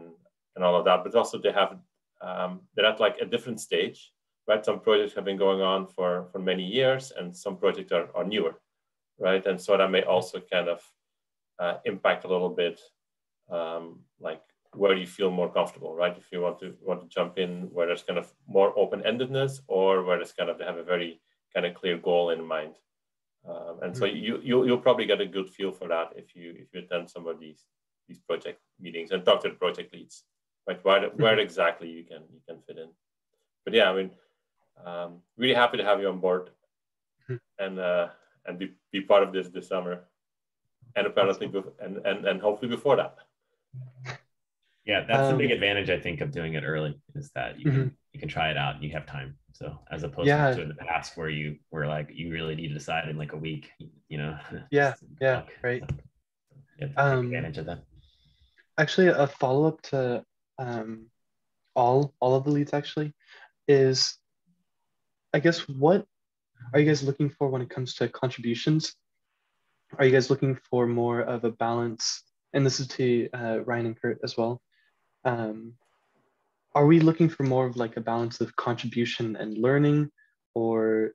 and all of that, but also they have um, they're at like a different stage, right? Some projects have been going on for for many years, and some projects are are newer, right? And so that may also kind of uh, impact a little bit, um, like. Where do you feel more comfortable, right? If you want to want to jump in where there's kind of more open-endedness, or where there's kind of they have a very kind of clear goal in mind, um, and mm-hmm. so you, you you'll probably get a good feel for that if you if you attend some of these these project meetings and talk to the project leads, right? Where mm-hmm. where exactly you can you can fit in. But yeah, I mean, um, really happy to have you on board, mm-hmm. and uh, and be be part of this this summer, and apparently awesome. and and and hopefully before that. Yeah, that's um, the big advantage I think of doing it early, is that you can mm-hmm. you can try it out and you have time. So as opposed yeah. to in the past where you were like you really need to decide in like a week, you know. Yeah, yeah, talk. Right. So, yeah, um, advantage of that. Actually, a follow up to um, all all of the leads actually is, I guess, what are you guys looking for when it comes to contributions? Are you guys looking for more of a balance? And this is to uh, Ryan and Kurt as well. Um, are we looking for more of like a balance of contribution and learning, or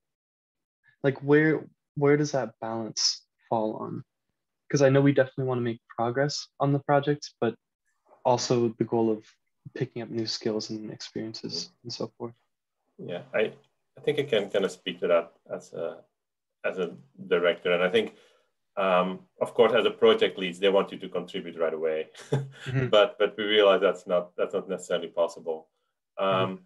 like where where does that balance fall on? Because I know we definitely want to make progress on the project, but also the goal of picking up new skills and experiences and so forth. Yeah, I, I think I can kind of speak to that as a, as a director. And I think Um, of course, as a project leads, they want you to contribute right away, mm-hmm. but but we realize that's not that's not necessarily possible. Um, mm-hmm.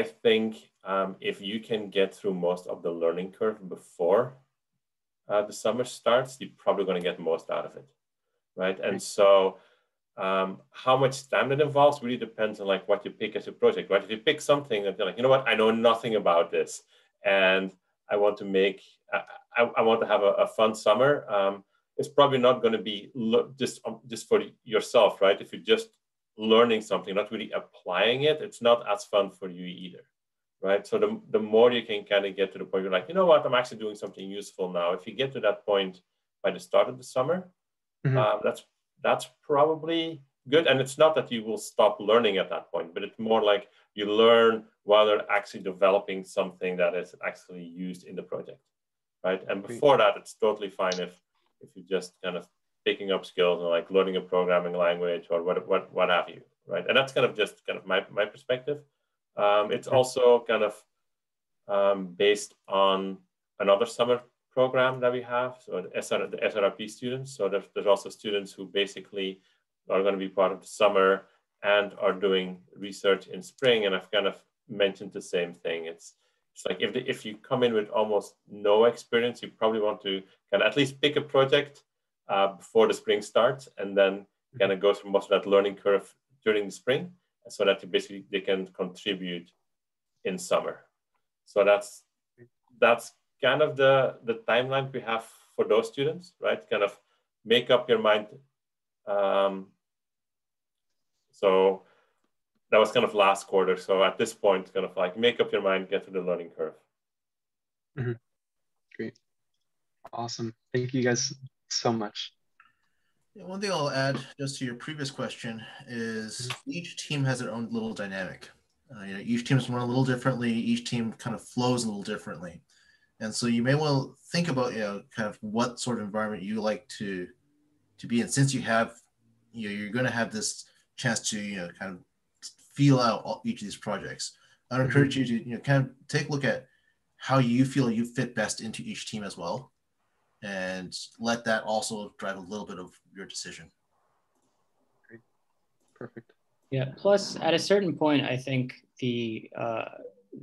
I think um, if you can get through most of the learning curve before uh, the summer starts, you're probably going to get most out of it, right? Mm-hmm. And so, um, how much time that involves really depends on like what you pick as a project, right? If you pick something that you're like, you know what, I know nothing about this, and I want to make, I, I want to have a, a fun summer. Um, it's probably not going to be just just for yourself, right? If you're just learning something, not really applying it, it's not as fun for you either, right? So the, the more you can kind of get to the point, you're like, you know what, I'm actually doing something useful now. If you get to that point by the start of the summer, mm-hmm. um, that's that's probably good. And it's not that you will stop learning at that point, but it's more like you learn while they're actually developing something that is actually used in the project, right? And before that, it's totally fine if if you're just kind of picking up skills and like learning a programming language or what what what have you, right? And that's kind of just kind of my, my perspective. Um, it's also kind of um, based on another summer program that we have, so the, S R, the S R I P students. So there's, there's also students who basically are going to be part of the summer and are doing research in spring. And I've kind of mentioned the same thing. It's it's like if the, if you come in with almost no experience, you probably want to kind of at least pick a project uh, before the spring starts, and then kind of go through most of that learning curve during the spring, so that you basically they can contribute in summer. So that's that's kind of the the timeline we have for those students, right? Kind of make up your mind. Um, so that was kind of last quarter. So at this point, kind of like make up your mind, get to the learning curve. Mm-hmm. Great. Awesome. Thank you guys so much. Yeah, one thing I'll add just to your previous question is each team has their own little dynamic. Uh, you know, each team is run a little differently. Each team kind of flows a little differently. And so you may want to think about, you know, kind of what sort of environment you like to, to be in, since you have, you know, you're going to have this chance to, you know, kind of feel out all, each of these projects. I'd encourage you to, you know, kind of take a look at how you feel you fit best into each team as well. And let that also drive a little bit of your decision. Great. Perfect. Yeah. Plus, at a certain point, I think the uh,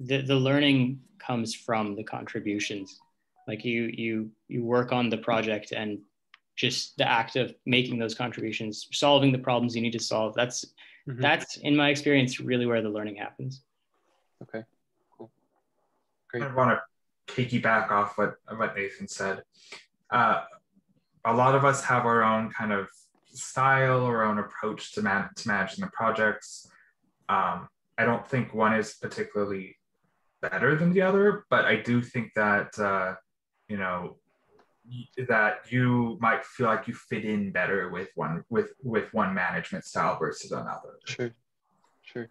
the the learning comes from the contributions. Like you you you work on the project, and just the act of making those contributions, solving the problems you need to solve. That's mm-hmm. that's in my experience really where the learning happens. Okay. Cool. Great. I want to piggyback off what what Nathan said. Uh, a lot of us have our own kind of style or own approach to, man to managing the projects. Um, I don't think one is particularly better than the other, but I do think that, uh, you know, that you might feel like you fit in better with one, with, with one management style versus another. Sure, sure.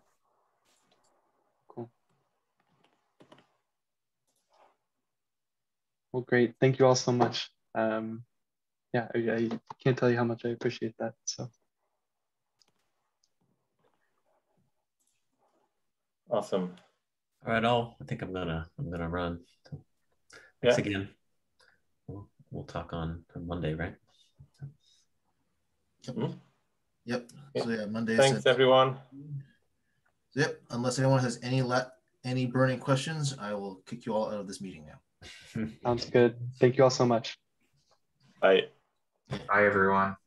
Cool. Well, great. Thank you all so much. Um, Yeah, I, I can't tell you how much I appreciate that, so. Awesome. All right, I'll, I think I'm gonna, I'm gonna run. So, thanks yeah. again. We'll, we'll talk on, on Monday, right? Yep. Mm-hmm. Yep, so yeah, Monday. Thanks said. everyone. Yep, unless anyone has any, la any burning questions, I will kick you all out of this meeting now. Sounds good. Thank you all so much. Bye. Bye, everyone.